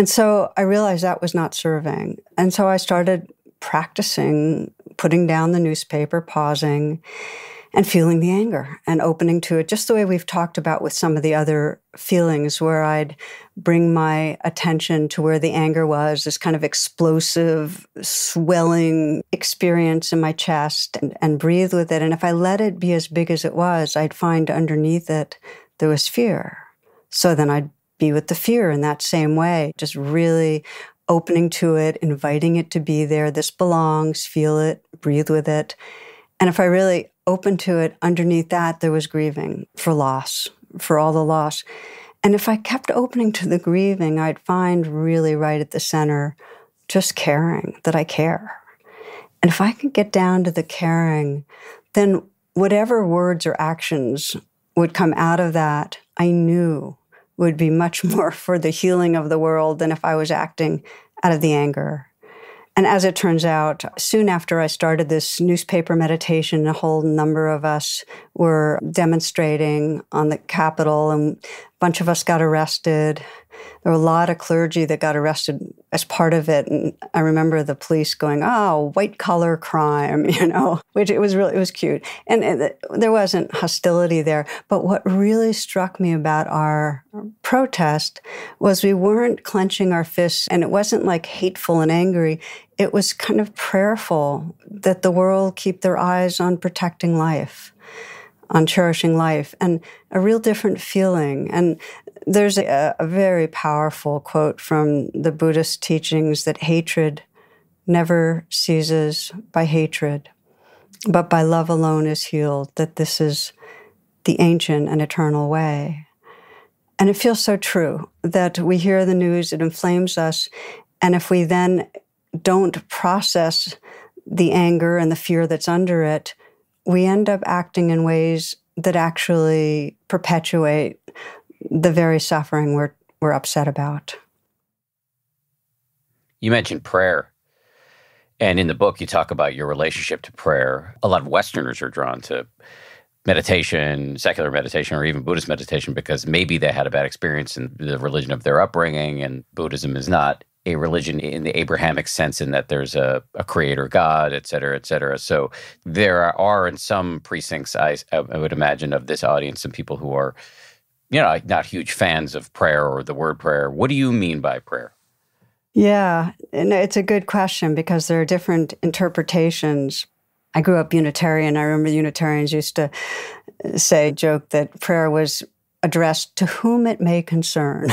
And so I realized that was not serving. And so I started practicing putting down the newspaper, pausing, and feeling the anger and opening to it, just the way we've talked about with some of the other feelings, where I'd bring my attention to where the anger was, this kind of explosive, swelling experience in my chest, and breathe with it. And if I let it be as big as it was, I'd find underneath it there was fear. So then I'd be with the fear in that same way, just really opening to it, inviting it to be there. This belongs, feel it, breathe with it. And if I really opened to it, underneath that, there was grieving for loss, for all the loss. And if I kept opening to the grieving, I'd find really right at the center, just caring, that I care. And if I could get down to the caring, then whatever words or actions would come out of that, I knew would be much more for the healing of the world than if I was acting out of the anger. And as it turns out, soon after I started this newspaper meditation, a whole number of us were demonstrating on the Capitol, and a bunch of us got arrested. There were a lot of clergy that got arrested as part of it. And I remember the police going, oh, white-collar crime, which it was cute. And there wasn't hostility there. But what really struck me about our protest was we weren't clenching our fists, and it wasn't like hateful and angry. It was kind of prayerful that the world keep their eyes on protecting life, on cherishing life, and a real different feeling. And there's a very powerful quote from the Buddhist teachings that hatred never ceases by hatred, but by love alone is healed, that this is the ancient and eternal way. And it feels so true that we hear the news, it inflames us, and if we then don't process the anger and the fear that's under it, we end up acting in ways that actually perpetuate the very suffering we're upset about. You mentioned prayer. And in the book, you talk about your relationship to prayer. A lot of Westerners are drawn to meditation, secular meditation, or even Buddhist meditation because maybe they had a bad experience in the religion of their upbringing, and Buddhism is not a religion in the Abrahamic sense in that there's a creator God, et cetera, et cetera. So there are in some precincts, I would imagine, of this audience, some people who are, you know, not huge fans of prayer or the word prayer. What do you mean by prayer? Yeah, and it's a good question because there are different interpretations. I grew up Unitarian. I remember Unitarians used to say, joke that prayer was addressed to whom it may concern,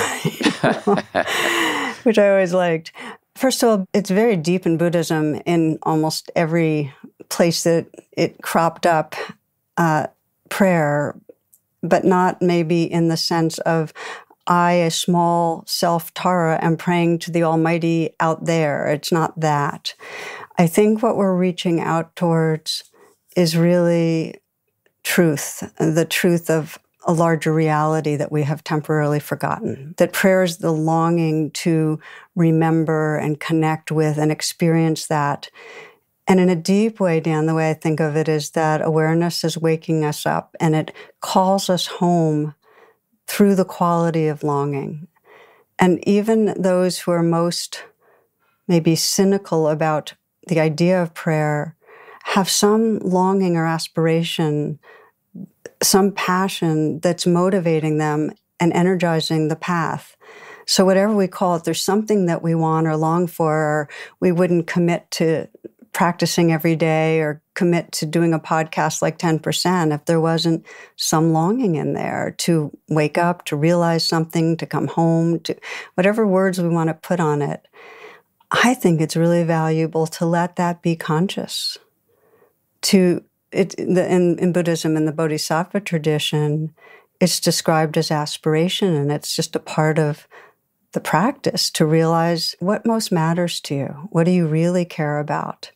which I always liked. First of all, it's very deep in Buddhism in almost every place that it cropped up prayer, but not maybe in the sense of I, a small self Tara, am praying to the Almighty out there. It's not that. I think what we're reaching out towards is really truth, the truth of a larger reality that we have temporarily forgotten, that prayer is the longing to remember and connect with and experience that. And in a deep way, Dan, the way I think of it is that awareness is waking us up and it calls us home through the quality of longing. And even those who are most maybe cynical about the idea of prayer have some longing or aspiration, some passion that's motivating them and energizing the path. So whatever we call it, there's something that we want or long for, or we wouldn't commit to practicing every day or commit to doing a podcast like 10% if there wasn't some longing in there to wake up, to realize something, to come home, to whatever words we want to put on it. I think it's really valuable to let that be conscious. In Buddhism, in the Bodhisattva tradition, it's described as aspiration, and it's just a part of the practice to realize what most matters to you. What do you really care about?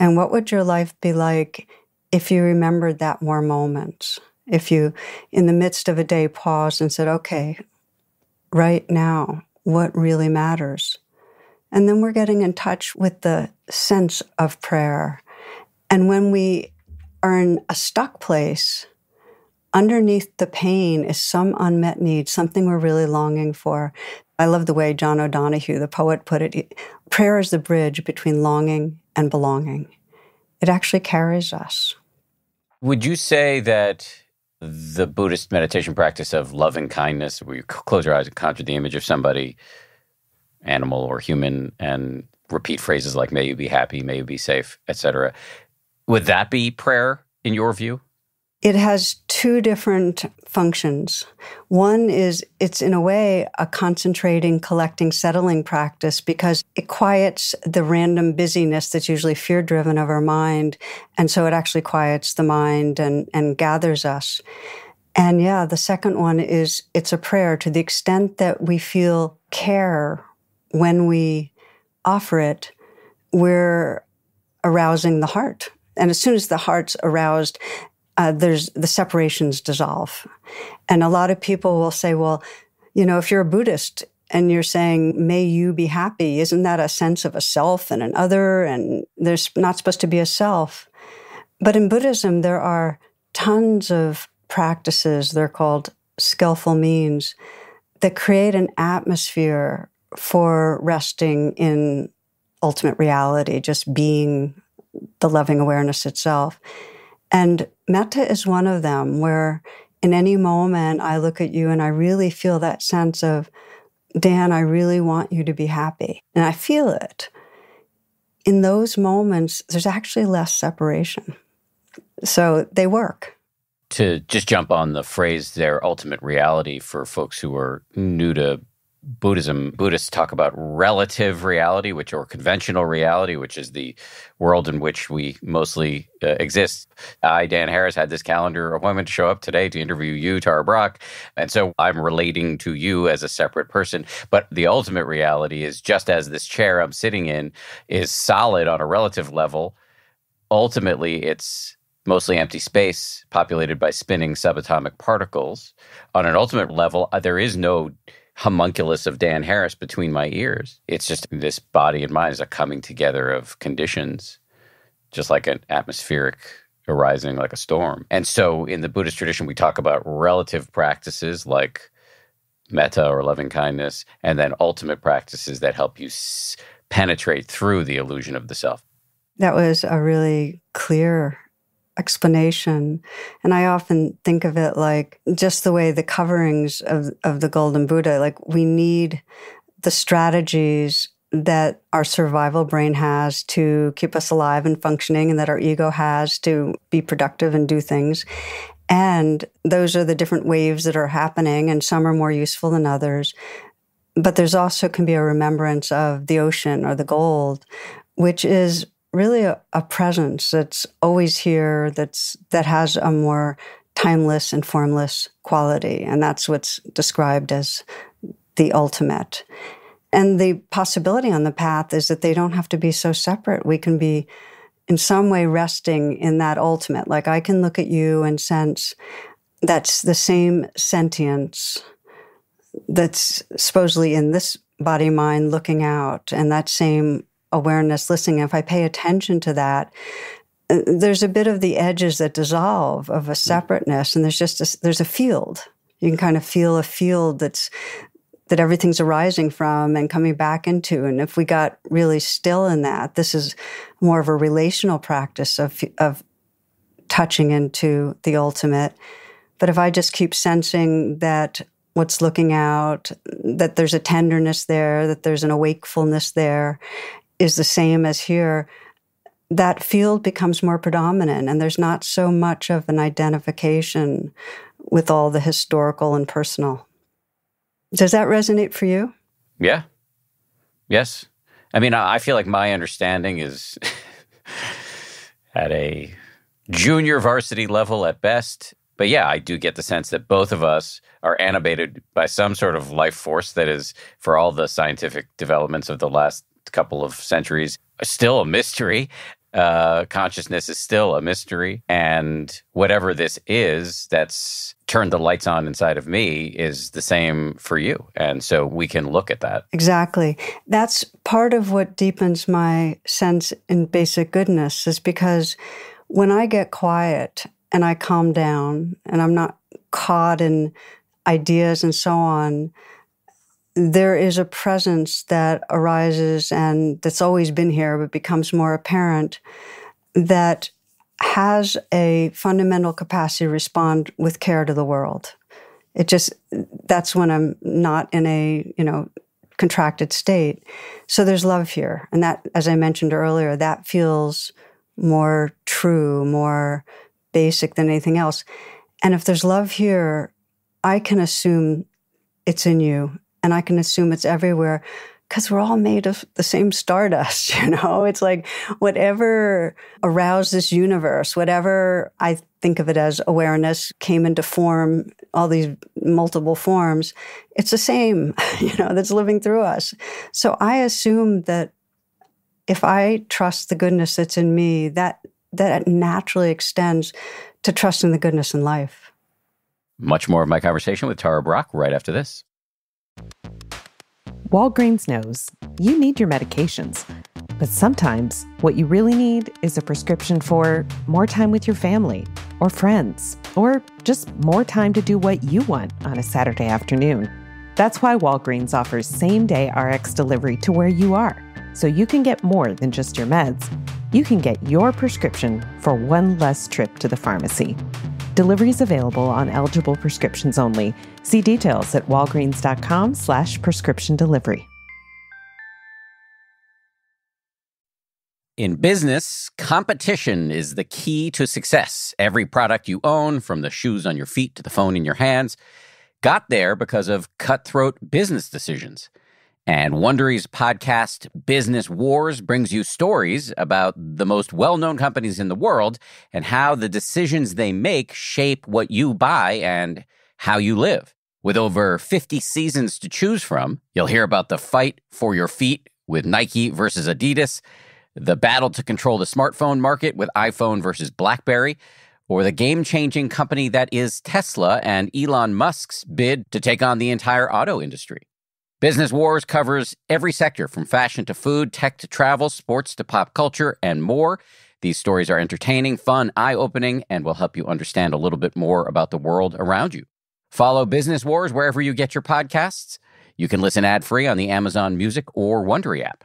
And what would your life be like if you remembered that more moments? If you, in the midst of a day, paused and said, okay, right now, what really matters? And then we're getting in touch with the sense of prayer. And when we are in a stuck place, underneath the pain is some unmet need, something we're really longing for. I love the way John O'Donohue, the poet, put it. Prayer is the bridge between longing and belonging. It actually carries us. Would you say that the Buddhist meditation practice of loving kindness, where you close your eyes and conjure the image of somebody, animal or human, and repeat phrases like, may you be happy, may you be safe, etc., would that be prayer in your view? It has two different functions. One is it's, in a way, a concentrating, collecting, settling practice because it quiets the random busyness that's usually fear-driven of our mind. And so it actually quiets the mind and gathers us. And yeah, the second one is it's a prayer to the extent that we feel care when we offer it, we're arousing the heart. And as soon as the heart's aroused, there's the separations dissolve. And a lot of people will say, well, you know, if you're a Buddhist and you're saying, may you be happy, isn't that a sense of a self and an other? And there's not supposed to be a self. But in Buddhism, there are tons of practices, they're called skillful means, that create an atmosphere for resting in ultimate reality, just being the loving awareness itself. And metta is one of them, where in any moment I look at you and I really feel that sense of, Dan, I really want you to be happy. And I feel it. In those moments, there's actually less separation. So they work. To just jump on the phrase, their ultimate reality, for folks who are new to Buddhism, Buddhists talk about relative reality, which or conventional reality, which is the world in which we mostly exist. I, Dan Harris, had this calendar appointment to show up today to interview you, Tara Brach, and so I'm relating to you as a separate person. But the ultimate reality is just as this chair I'm sitting in is solid on a relative level, ultimately it's mostly empty space populated by spinning subatomic particles. On an ultimate level, there is no homunculus of Dan Harris between my ears. It's just this body and mind is a coming together of conditions, just like an atmospheric arising like a storm. And so in the Buddhist tradition, we talk about relative practices like metta or loving kindness, and then ultimate practices that help you penetrate through the illusion of the self. That was a really clear explanation. And I often think of it like just the way the coverings of the Golden Buddha, like we need the strategies that our survival brain has to keep us alive and functioning, and that our ego has to be productive and do things. And those are the different waves that are happening, and some are more useful than others. But there's also can be a remembrance of the ocean or the gold, which is really a presence that's always here, that has a more timeless and formless quality. And that's what's described as the ultimate. And the possibility on the path is that they don't have to be so separate. We can be in some way resting in that ultimate. Like I can look at you and sense that's the same sentience that's supposedly in this body mind looking out, and that same awareness listening. If I pay attention to that, there's a bit of the edges that dissolve of a separateness, and there's a field. You can kind of feel a field that everything's arising from and coming back into. And if we got really still in that, this is more of a relational practice of touching into the ultimate. But if I just keep sensing that what's looking out, that there's a tenderness there, that there's an awakefulness there, is the same as here, that field becomes more predominant, and there's not so much of an identification with all the historical and personal. Does that resonate for you? Yeah. Yes. I mean, I feel like my understanding is at a junior varsity level at best. But yeah, I do get the sense that both of us are animated by some sort of life force that is, for all the scientific developments of the last couple of centuries, still a mystery. Consciousness is still a mystery. And whatever this is that's turned the lights on inside of me is the same for you. And so we can look at that. Exactly. That's part of what deepens my sense in basic goodness, is because when I get quiet and I calm down and I'm not caught in ideas and so on, there is a presence that arises and that's always been here but becomes more apparent, that has a fundamental capacity to respond with care to the world. It just, that's when I'm not in a, contracted state. So there's love here. And that, as I mentioned earlier, that feels more true, more basic than anything else. And if there's love here, I can assume it's in you. And I can assume it's everywhere, because we're all made of the same stardust, It's like whatever aroused this universe, whatever I think of it as awareness came into form, all these multiple forms, it's the same, that's living through us. So I assume that if I trust the goodness that's in me, that naturally extends to trusting the goodness in life. Much more of my conversation with Tara Brach right after this. Walgreens knows you need your medications, but sometimes what you really need is a prescription for more time with your family or friends, or just more time to do what you want on a Saturday afternoon. That's why Walgreens offers same-day RX delivery to where you are, so you can get more than just your meds. You can get your prescription for one less trip to the pharmacy. Deliveries available on eligible prescriptions only. See details at walgreens.com/prescription-delivery. In business, competition is the key to success. Every product you own, from the shoes on your feet to the phone in your hands, got there because of cutthroat business decisions. And Wondery's podcast, Business Wars, brings you stories about the most well-known companies in the world and how the decisions they make shape what you buy and how you live. With over 50 seasons to choose from, you'll hear about the fight for your feet with Nike versus Adidas, the battle to control the smartphone market with iPhone versus BlackBerry, or the game-changing company that is Tesla and Elon Musk's bid to take on the entire auto industry. Business Wars covers every sector, from fashion to food, tech to travel, sports to pop culture, and more. These stories are entertaining, fun, eye-opening, and will help you understand a little bit more about the world around you. Follow Business Wars wherever you get your podcasts. You can listen ad-free on the Amazon Music or Wondery app.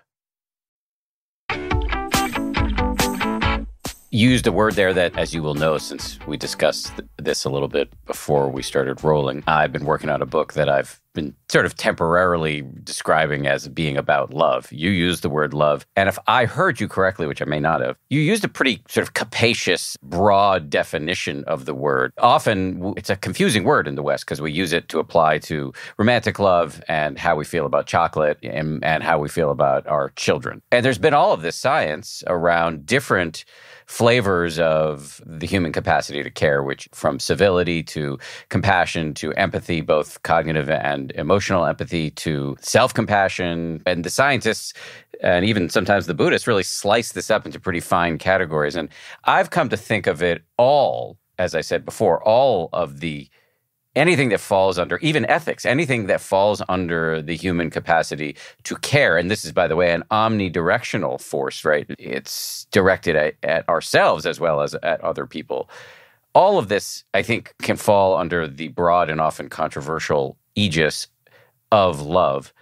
Used a word there that, as you will know, since we discussed this a little bit before we started rolling, I've been working on a book that I've been sort of temporarily describing as being about love. You used the word love. And if I heard you correctly, which I may not have, you used a pretty sort of capacious, broad definition of the word. Often it's a confusing word in the West because we use it to apply to romantic love and how we feel about chocolate and how we feel about our children. And there's been all of this science around different flavors of the human capacity to care, which from civility to compassion to empathy, both cognitive and emotional empathy, to self-compassion. And the scientists, and even sometimes the Buddhists, really slice this up into pretty fine categories. And I've come to think of it all, as I said before, all of the anything that falls under, even ethics, anything that falls under the human capacity to care. And this is, by the way, an omnidirectional force, right? It's directed at ourselves as well as at other people. All of this, I think, can fall under the broad and often controversial aegis of love.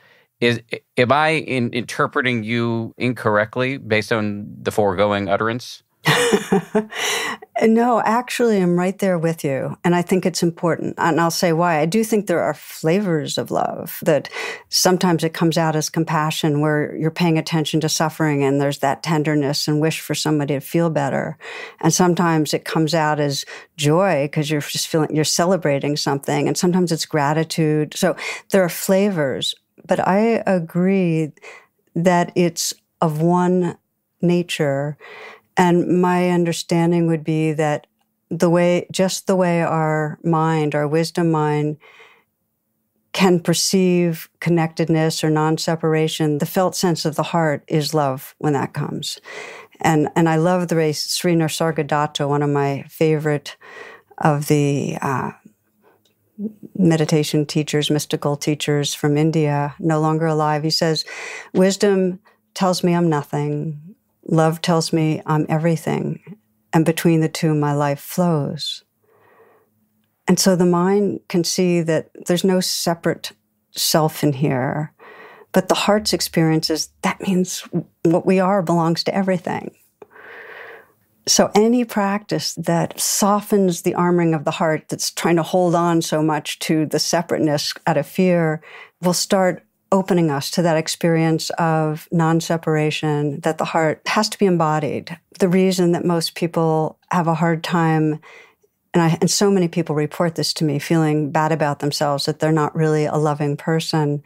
Am I interpreting you incorrectly based on the foregoing utterance? No, actually, I'm right there with you. And I think it's important. And I'll say why. I do think there are flavors of love that sometimes it comes out as compassion, where you're paying attention to suffering and there's that tenderness and wish for somebody to feel better. And sometimes it comes out as joy because you're just feeling, you're celebrating something. And sometimes it's gratitude. So there are flavors. But I agree that it's of one nature. And my understanding would be that the way, just the way our mind, our wisdom mind, can perceive connectedness or non-separation, the felt sense of the heart is love when that comes. And I love the way Sri Nisargadatta, one of my favorite of the meditation teachers, mystical teachers from India, no longer alive, he says, "Wisdom tells me I'm nothing. Love tells me I'm everything, and between the two, my life flows." And so the mind can see that there's no separate self in here, but the heart's experience is that means what we are belongs to everything. So any practice that softens the armoring of the heart that's trying to hold on so much to the separateness out of fear will start opening us to that experience of non-separation, that the heart has to be embodied. The reason that most people have a hard time, and so many people report this to me, feeling bad about themselves, that they're not really a loving person,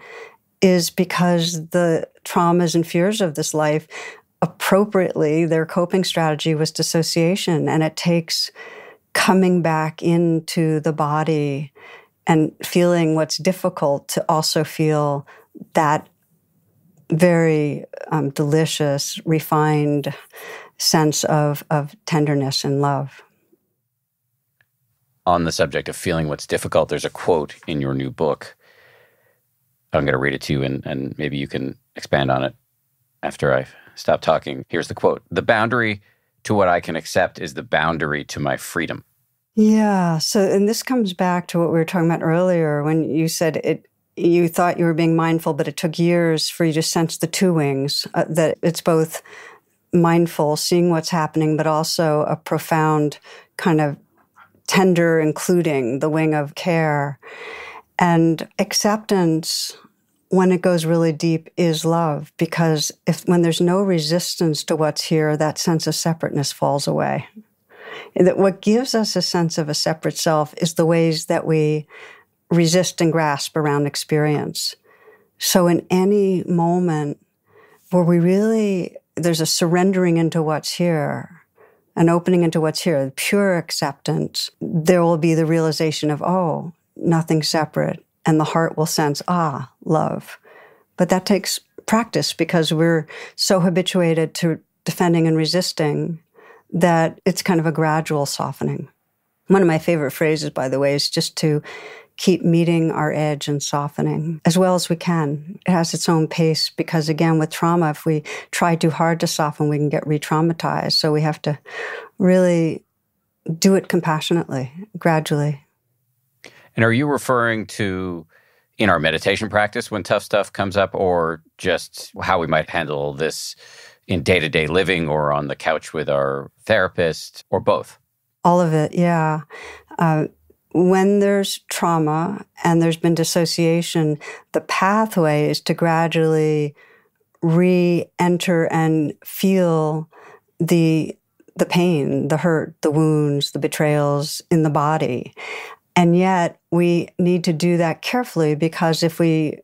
is because the traumas and fears of this life, appropriately, their coping strategy was dissociation. And it takes coming back into the body and feeling what's difficult to also feel that very delicious, refined sense of tenderness and love. On the subject of feeling what's difficult, there's a quote in your new book. I'm going to read it to you, and maybe you can expand on it after I stop talking. Here's the quote. "The boundary to what I can accept is the boundary to my freedom." Yeah. So, and this comes back to what we were talking about earlier when you said it. You thought you were being mindful, but it took years for you to sense the two wings, that it's both mindful, seeing what's happening, but also a profound kind of tender, including the wing of care. And acceptance, when it goes really deep, is love, because when there's no resistance to what's here, that sense of separateness falls away. That what gives us a sense of a separate self is the ways that we resist and grasp around experience. So in any moment where we really, there's a surrendering into what's here, an opening into what's here, pure acceptance, there will be the realization of, oh, nothing separate. And the heart will sense, ah, love. But that takes practice because we're so habituated to defending and resisting, that it's kind of a gradual softening. One of my favorite phrases, by the way, is just to keep meeting our edge and softening as well as we can. It has its own pace because, again, with trauma, if we try too hard to soften, we can get re-traumatized. So we have to really do it compassionately, gradually. And are you referring to in our meditation practice when tough stuff comes up, or just how we might handle this in day-to-day living or on the couch with our therapist, or both? All of it, yeah. When there's trauma and there's been dissociation, the pathway is to gradually re-enter and feel the pain, the hurt, the wounds, the betrayals in the body. And yet we need to do that carefully, because if we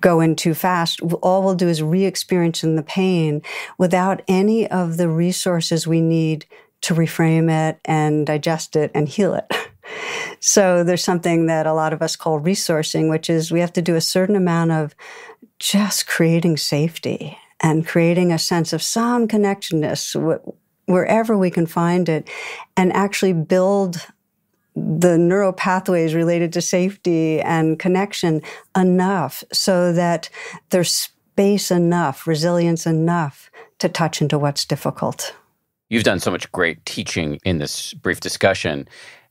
go in too fast, all we'll do is re-experience the pain without any of the resources we need to reframe it and digest it and heal it. So there's something that a lot of us call resourcing, which is we have to do a certain amount of just creating safety and creating a sense of some connectedness wherever we can find it, and actually build the neural pathways related to safety and connection enough so that there's space enough, resilience enough to touch into what's difficult. You've done so much great teaching in this brief discussion.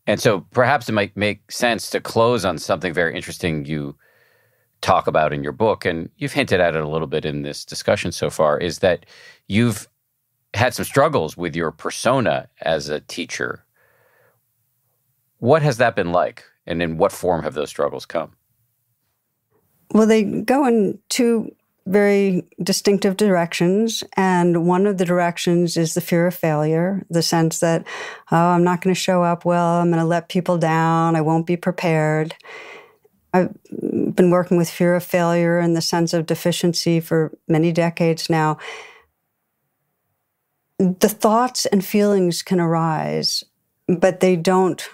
And so perhaps it might make sense to close on something very interesting you talk about in your book, and you've hinted at it a little bit in this discussion so far, is that you've had some struggles with your persona as a teacher. What has that been like, and in what form have those struggles come? Well, they go in two very distinctive directions, and one of the directions is the fear of failure, the sense that, oh, I'm not going to show up well, I'm going to let people down, I won't be prepared. I've been working with fear of failure and the sense of deficiency for many decades now. The thoughts and feelings can arise, but they don't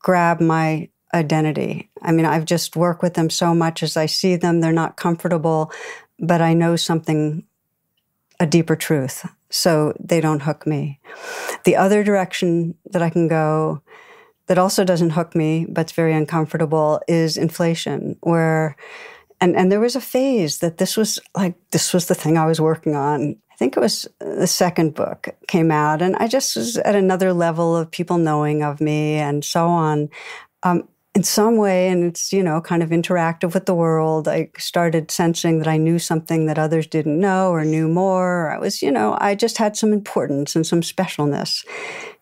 grab my identity. I mean, I've just worked with them so much. As I see them, they're not comfortable, but I know something, a deeper truth, so they don't hook me. The other direction that I can go that also doesn't hook me, but's very uncomfortable, is inflation, where, and there was a phase that this was the thing I was working on. I think it was the second book came out, and I just was at another level of people knowing of me and so on. In some way, and it's, you know, kind of interactive with the world, I started sensing that I knew something that others didn't know or knew more. I was, you know, I just had some importance and some specialness.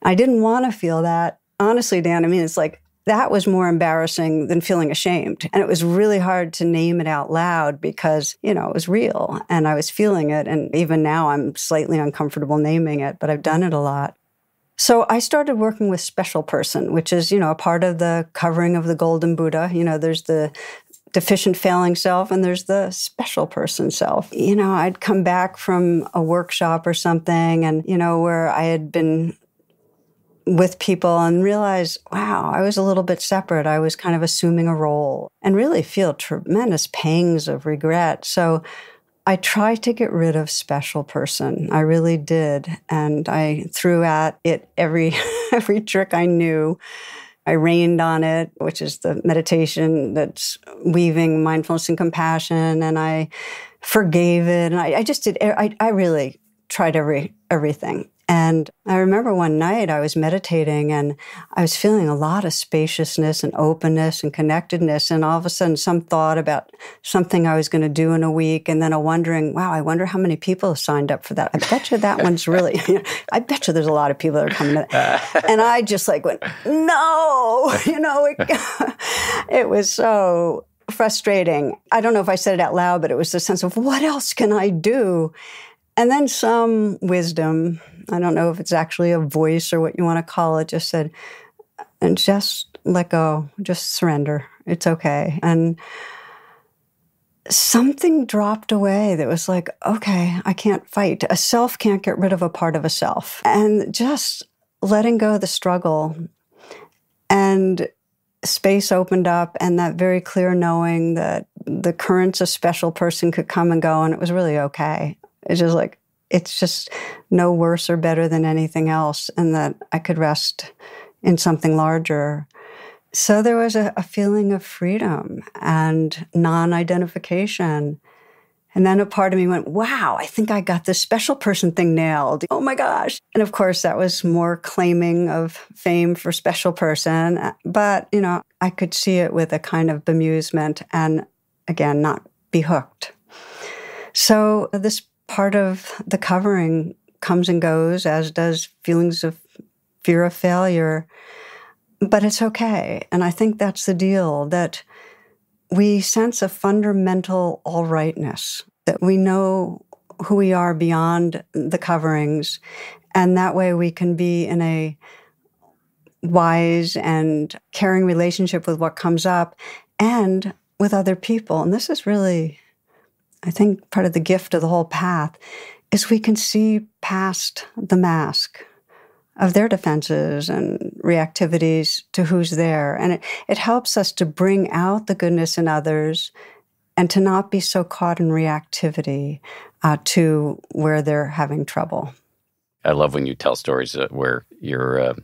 I didn't want to feel that. Honestly, Dan, I mean, it's like, that was more embarrassing than feeling ashamed. And it was really hard to name it out loud because, you know, it was real and I was feeling it. And even now I'm slightly uncomfortable naming it, but I've done it a lot. So I started working with special person, which is, you know, a part of the covering of the golden Buddha. You know, there's the deficient failing self and there's the special person self. You know, I'd come back from a workshop or something and, you know, where I had been with people and realize, wow, I was a little bit separate. I was kind of assuming a role, and really feel tremendous pangs of regret. So I tried to get rid of special person. I really did. And I threw at it every trick I knew. I rained on it, which is the meditation that's weaving mindfulness and compassion. And I forgave it. And I just did, I really tried everything. And I remember one night I was meditating and I was feeling a lot of spaciousness and openness and connectedness. And all of a sudden some thought about something I was going to do in a week, and then a wondering, wow, I wonder how many people have signed up for that. I bet you that one's really, you know, I bet you there's a lot of people that are coming to that. And I just like went, no, you know, it was so frustrating. I don't know if I said it out loud, but it was the sense of what else can I do? And then some wisdom, I don't know if it's actually a voice or what you want to call it, just said, and just let go, just surrender. It's okay. And something dropped away that was like, okay, I can't fight. A self can't get rid of a part of a self. And just letting go of the struggle, and space opened up, and that very clear knowing that the currents of special person could come and go, and it was really okay. It's just like, it's just no worse or better than anything else, and that I could rest in something larger. So there was a feeling of freedom and non-identification. And then a part of me went, wow, I think I got this special person thing nailed. Oh my gosh. And of course, that was more claiming of fame for special person. But, you know, I could see it with a kind of bemusement and, again, not be hooked. So this part of the covering comes and goes, as does feelings of fear of failure. But it's okay. And I think that's the deal, that we sense a fundamental all rightness, that we know who we are beyond the coverings, and that way we can be in a wise and caring relationship with what comes up and with other people. And this is really, I think, part of the gift of the whole path, is we can see past the mask of their defenses and reactivities to who's there. And it helps us to bring out the goodness in others and to not be so caught in reactivity to where they're having trouble. I love when you tell stories where you're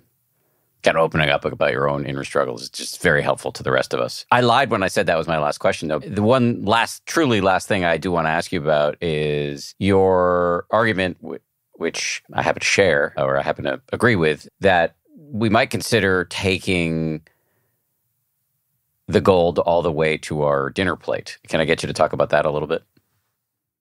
kind of opening up about your own inner struggles. It's just very helpful to the rest of us. I lied when I said that was my last question, though. The one truly last thing I do want to ask you about is your argument which I happen to share, or I happen to agree with, that we might consider taking the gold all the way to our dinner plate. Can I get you to talk about that a little bit?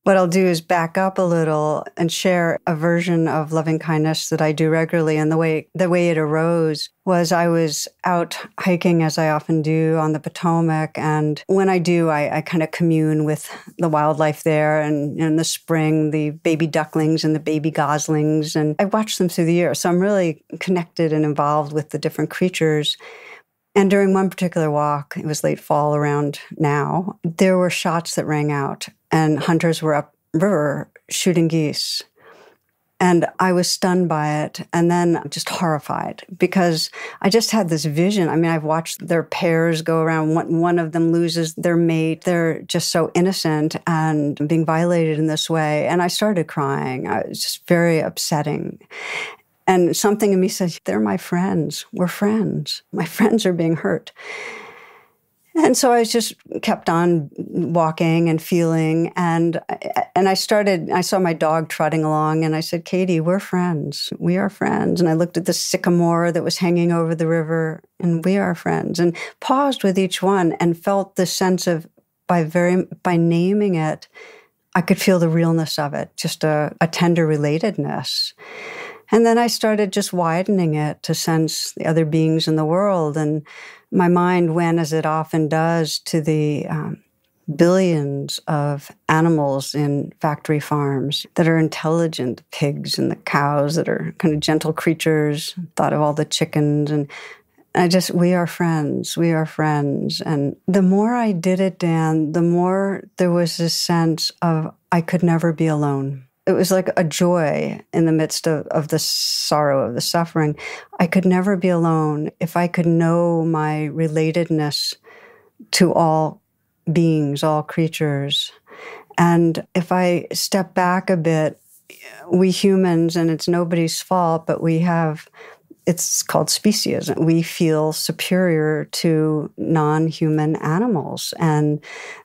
What I'll do is back up a little and share a version of loving kindness that I do regularly. And the way it arose was I was out hiking, as I often do, on the Potomac. And when I do, I kind of commune with the wildlife there. And in the spring, the baby ducklings and the baby goslings. And I watch them through the year. So I'm really connected and involved with the different creatures. And during one particular walk, it was late fall around now, there were shots that rang out, and hunters were upriver shooting geese. And I was stunned by it, and then just horrified, because I just had this vision. I mean, I've watched their pairs go around. One of them loses their mate. They're just so innocent and being violated in this way. And I started crying. It was just very upsetting. And something in me says, they're my friends. We're friends. My friends are being hurt. And so I just kept on walking and feeling, and I saw my dog trotting along, and I said, Katie, we're friends. We are friends. And I looked at the sycamore that was hanging over the river, and we are friends. And paused with each one and felt the sense of, by naming it, I could feel the realness of it, just a tender relatedness. And then I started just widening it to sense the other beings in the world. And my mind went, as it often does, to the billions of animals in factory farms that are intelligent, the pigs and the cows that are kind of gentle creatures. Thought of all the chickens. And I just, we are friends, we are friends. And the more I did it, Dan, the more there was this sense of I could never be alone. It was like a joy in the midst of the sorrow, of the suffering. I could never be alone if I could know my relatedness to all beings, all creatures. And if I step back a bit, we humans, and it's nobody's fault, but we have, it's called speciesism. We feel superior to non-human animals, and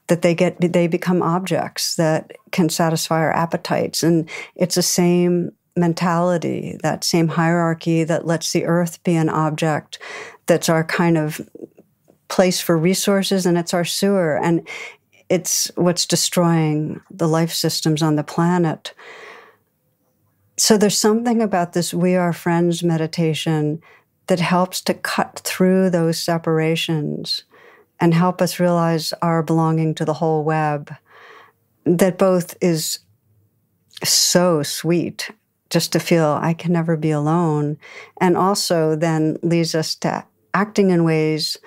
that they become objects that can satisfy our appetites. And it's the same mentality, that same hierarchy that lets the earth be an object, that's our kind of place for resources, and it's our sewer. And it's what's destroying the life systems on the planet. So there's something about this We Are Friends meditation that helps to cut through those separations and help us realize our belonging to the whole web, that both is so sweet, just to feel I can never be alone, and also then leads us to acting in ways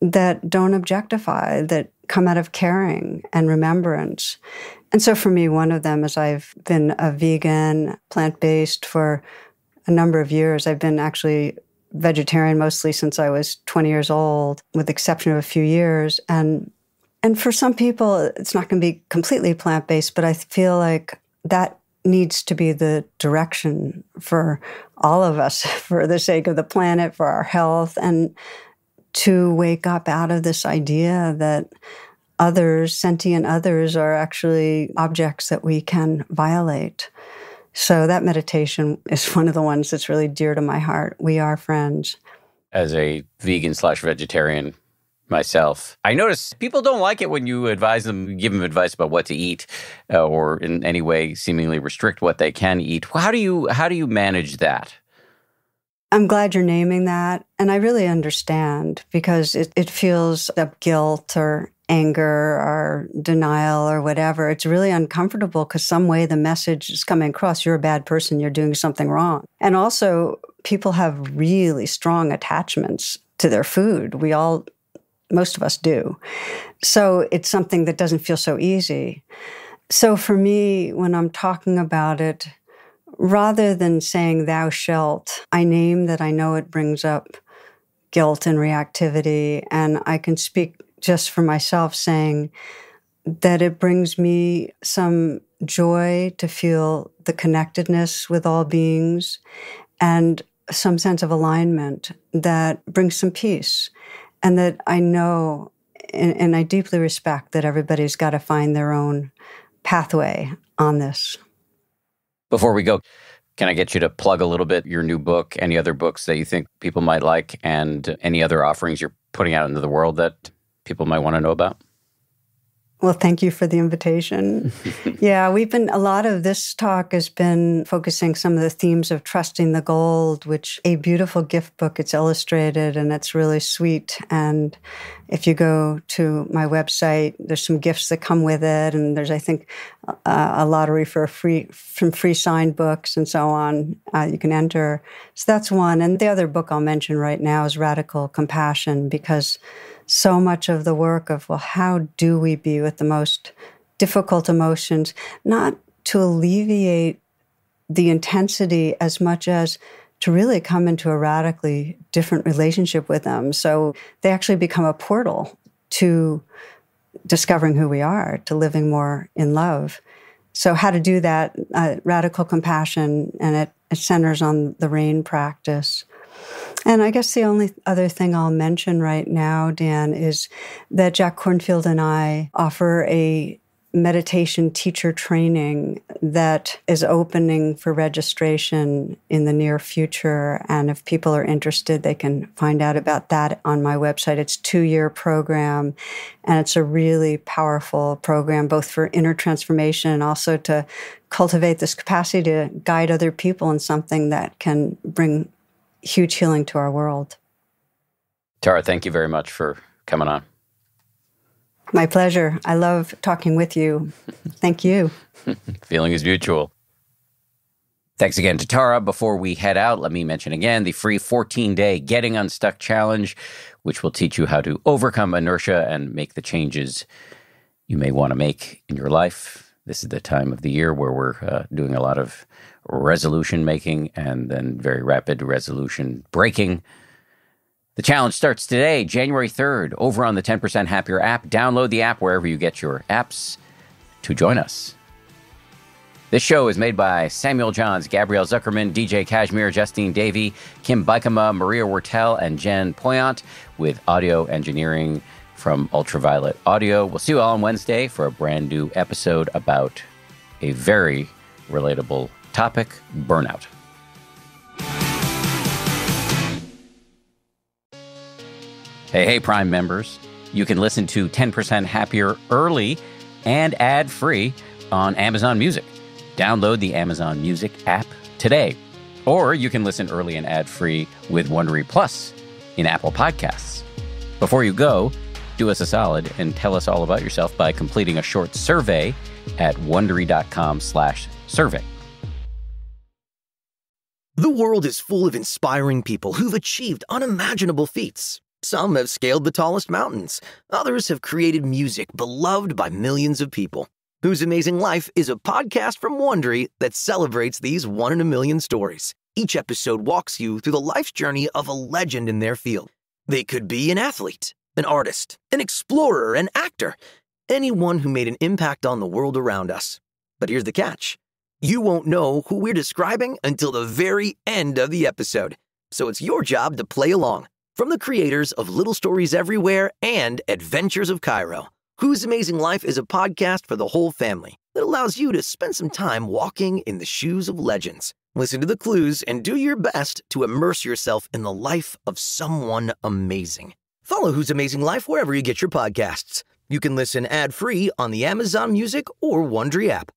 that don't objectify, that come out of caring and remembrance. And so for me, one of them is I've been a vegan, plant-based for a number of years. I've been actually vegetarian mostly since I was 20 years old, with the exception of a few years. And for some people, it's not going to be completely plant-based, but I feel like that needs to be the direction for all of us, for the sake of the planet, for our health, and to wake up out of this idea that others, sentient others, are actually objects that we can violate. So that meditation is one of the ones that's really dear to my heart. We are friends. As a vegan/vegetarian myself, I notice people don't like it when you advise them, give them advice about what to eat, or in any way seemingly restrict what they can eat. How do you manage that? I'm glad you're naming that, and I really understand, because it feels like guilt or anger or denial or whatever. It's really uncomfortable because some way the message is coming across, you're a bad person, you're doing something wrong. And also, people have really strong attachments to their food. Most of us do. So it's something that doesn't feel so easy. So for me, when I'm talking about it, rather than saying thou shalt, I name that I know it brings up guilt and reactivity. And I can speak just for myself, saying that it brings me some joy to feel the connectedness with all beings and some sense of alignment that brings some peace. And that I know, and I deeply respect, that everybody's got to find their own pathway on this. Before we go, can I get you to plug a little bit your new book, any other books that you think people might like, and any other offerings you're putting out into the world that people might want to know about? Well, thank you for the invitation. Yeah, a lot of this talk has been focusing some of the themes of Trusting the Gold, which a beautiful gift book. It's illustrated and it's really sweet. And if you go to my website, there's some gifts that come with it. And there's, I think, a lottery for some free signed books and so on. You can enter. So that's one. And the other book I'll mention right now is Radical Compassion, because so much of the work of, well, how do we be with the most difficult emotions, not to alleviate the intensity as much as to really come into a radically different relationship with them. So they actually become a portal to discovering who we are, to living more in love. So how to do that, Radical Compassion, and it centers on the RAIN practice. And I guess the only other thing I'll mention right now, Dan, is that Jack Kornfield and I offer a meditation teacher training that is opening for registration in the near future. And if people are interested, they can find out about that on my website. It's a 2-year program, and it's a really powerful program, both for inner transformation and also to cultivate this capacity to guide other people in something that can bring huge healing to our world. Tara, thank you very much for coming on. My pleasure. I love talking with you. Thank you. Feeling is mutual. Thanks again to Tara. Before we head out, let me mention again the free 14-day Getting Unstuck Challenge, which will teach you how to overcome inertia and make the changes you may want to make in your life. This is the time of the year where we're doing a lot of resolution making and then very rapid resolution breaking. The challenge starts today, January 3rd, over on the 10% Happier app. Download the app wherever you get your apps to join us. This show is made by Samuel Johns, Gabrielle Zuckerman, DJ Kashmir, Justine Davey, Kim Bikama, Maria Wertel, and Jen Poyant, with audio engineering from Ultraviolet Audio. We'll see you all on Wednesday for a brand new episode about a very relatable topic, burnout. Hey, Prime members. You can listen to 10% Happier early and ad-free on Amazon Music. Download the Amazon Music app today. Or you can listen early and ad-free with Wondery Plus in Apple Podcasts. Before you go, do us a solid and tell us all about yourself by completing a short survey at wondery.com/survey. The world is full of inspiring people who've achieved unimaginable feats. Some have scaled the tallest mountains. Others have created music beloved by millions of people. Whose Amazing Life is a podcast from Wondery that celebrates these one-in-a-million stories. Each episode walks you through the life's journey of a legend in their field. They could be an athlete, an artist, an explorer, an actor, anyone who made an impact on the world around us. But here's the catch. You won't know who we're describing until the very end of the episode, so it's your job to play along. From the creators of Little Stories Everywhere and Adventures of Cairo, Whose Amazing Life is a podcast for the whole family that allows you to spend some time walking in the shoes of legends. Listen to the clues and do your best to immerse yourself in the life of someone amazing. Follow Whose Amazing Life wherever you get your podcasts. You can listen ad-free on the Amazon Music or Wondery app.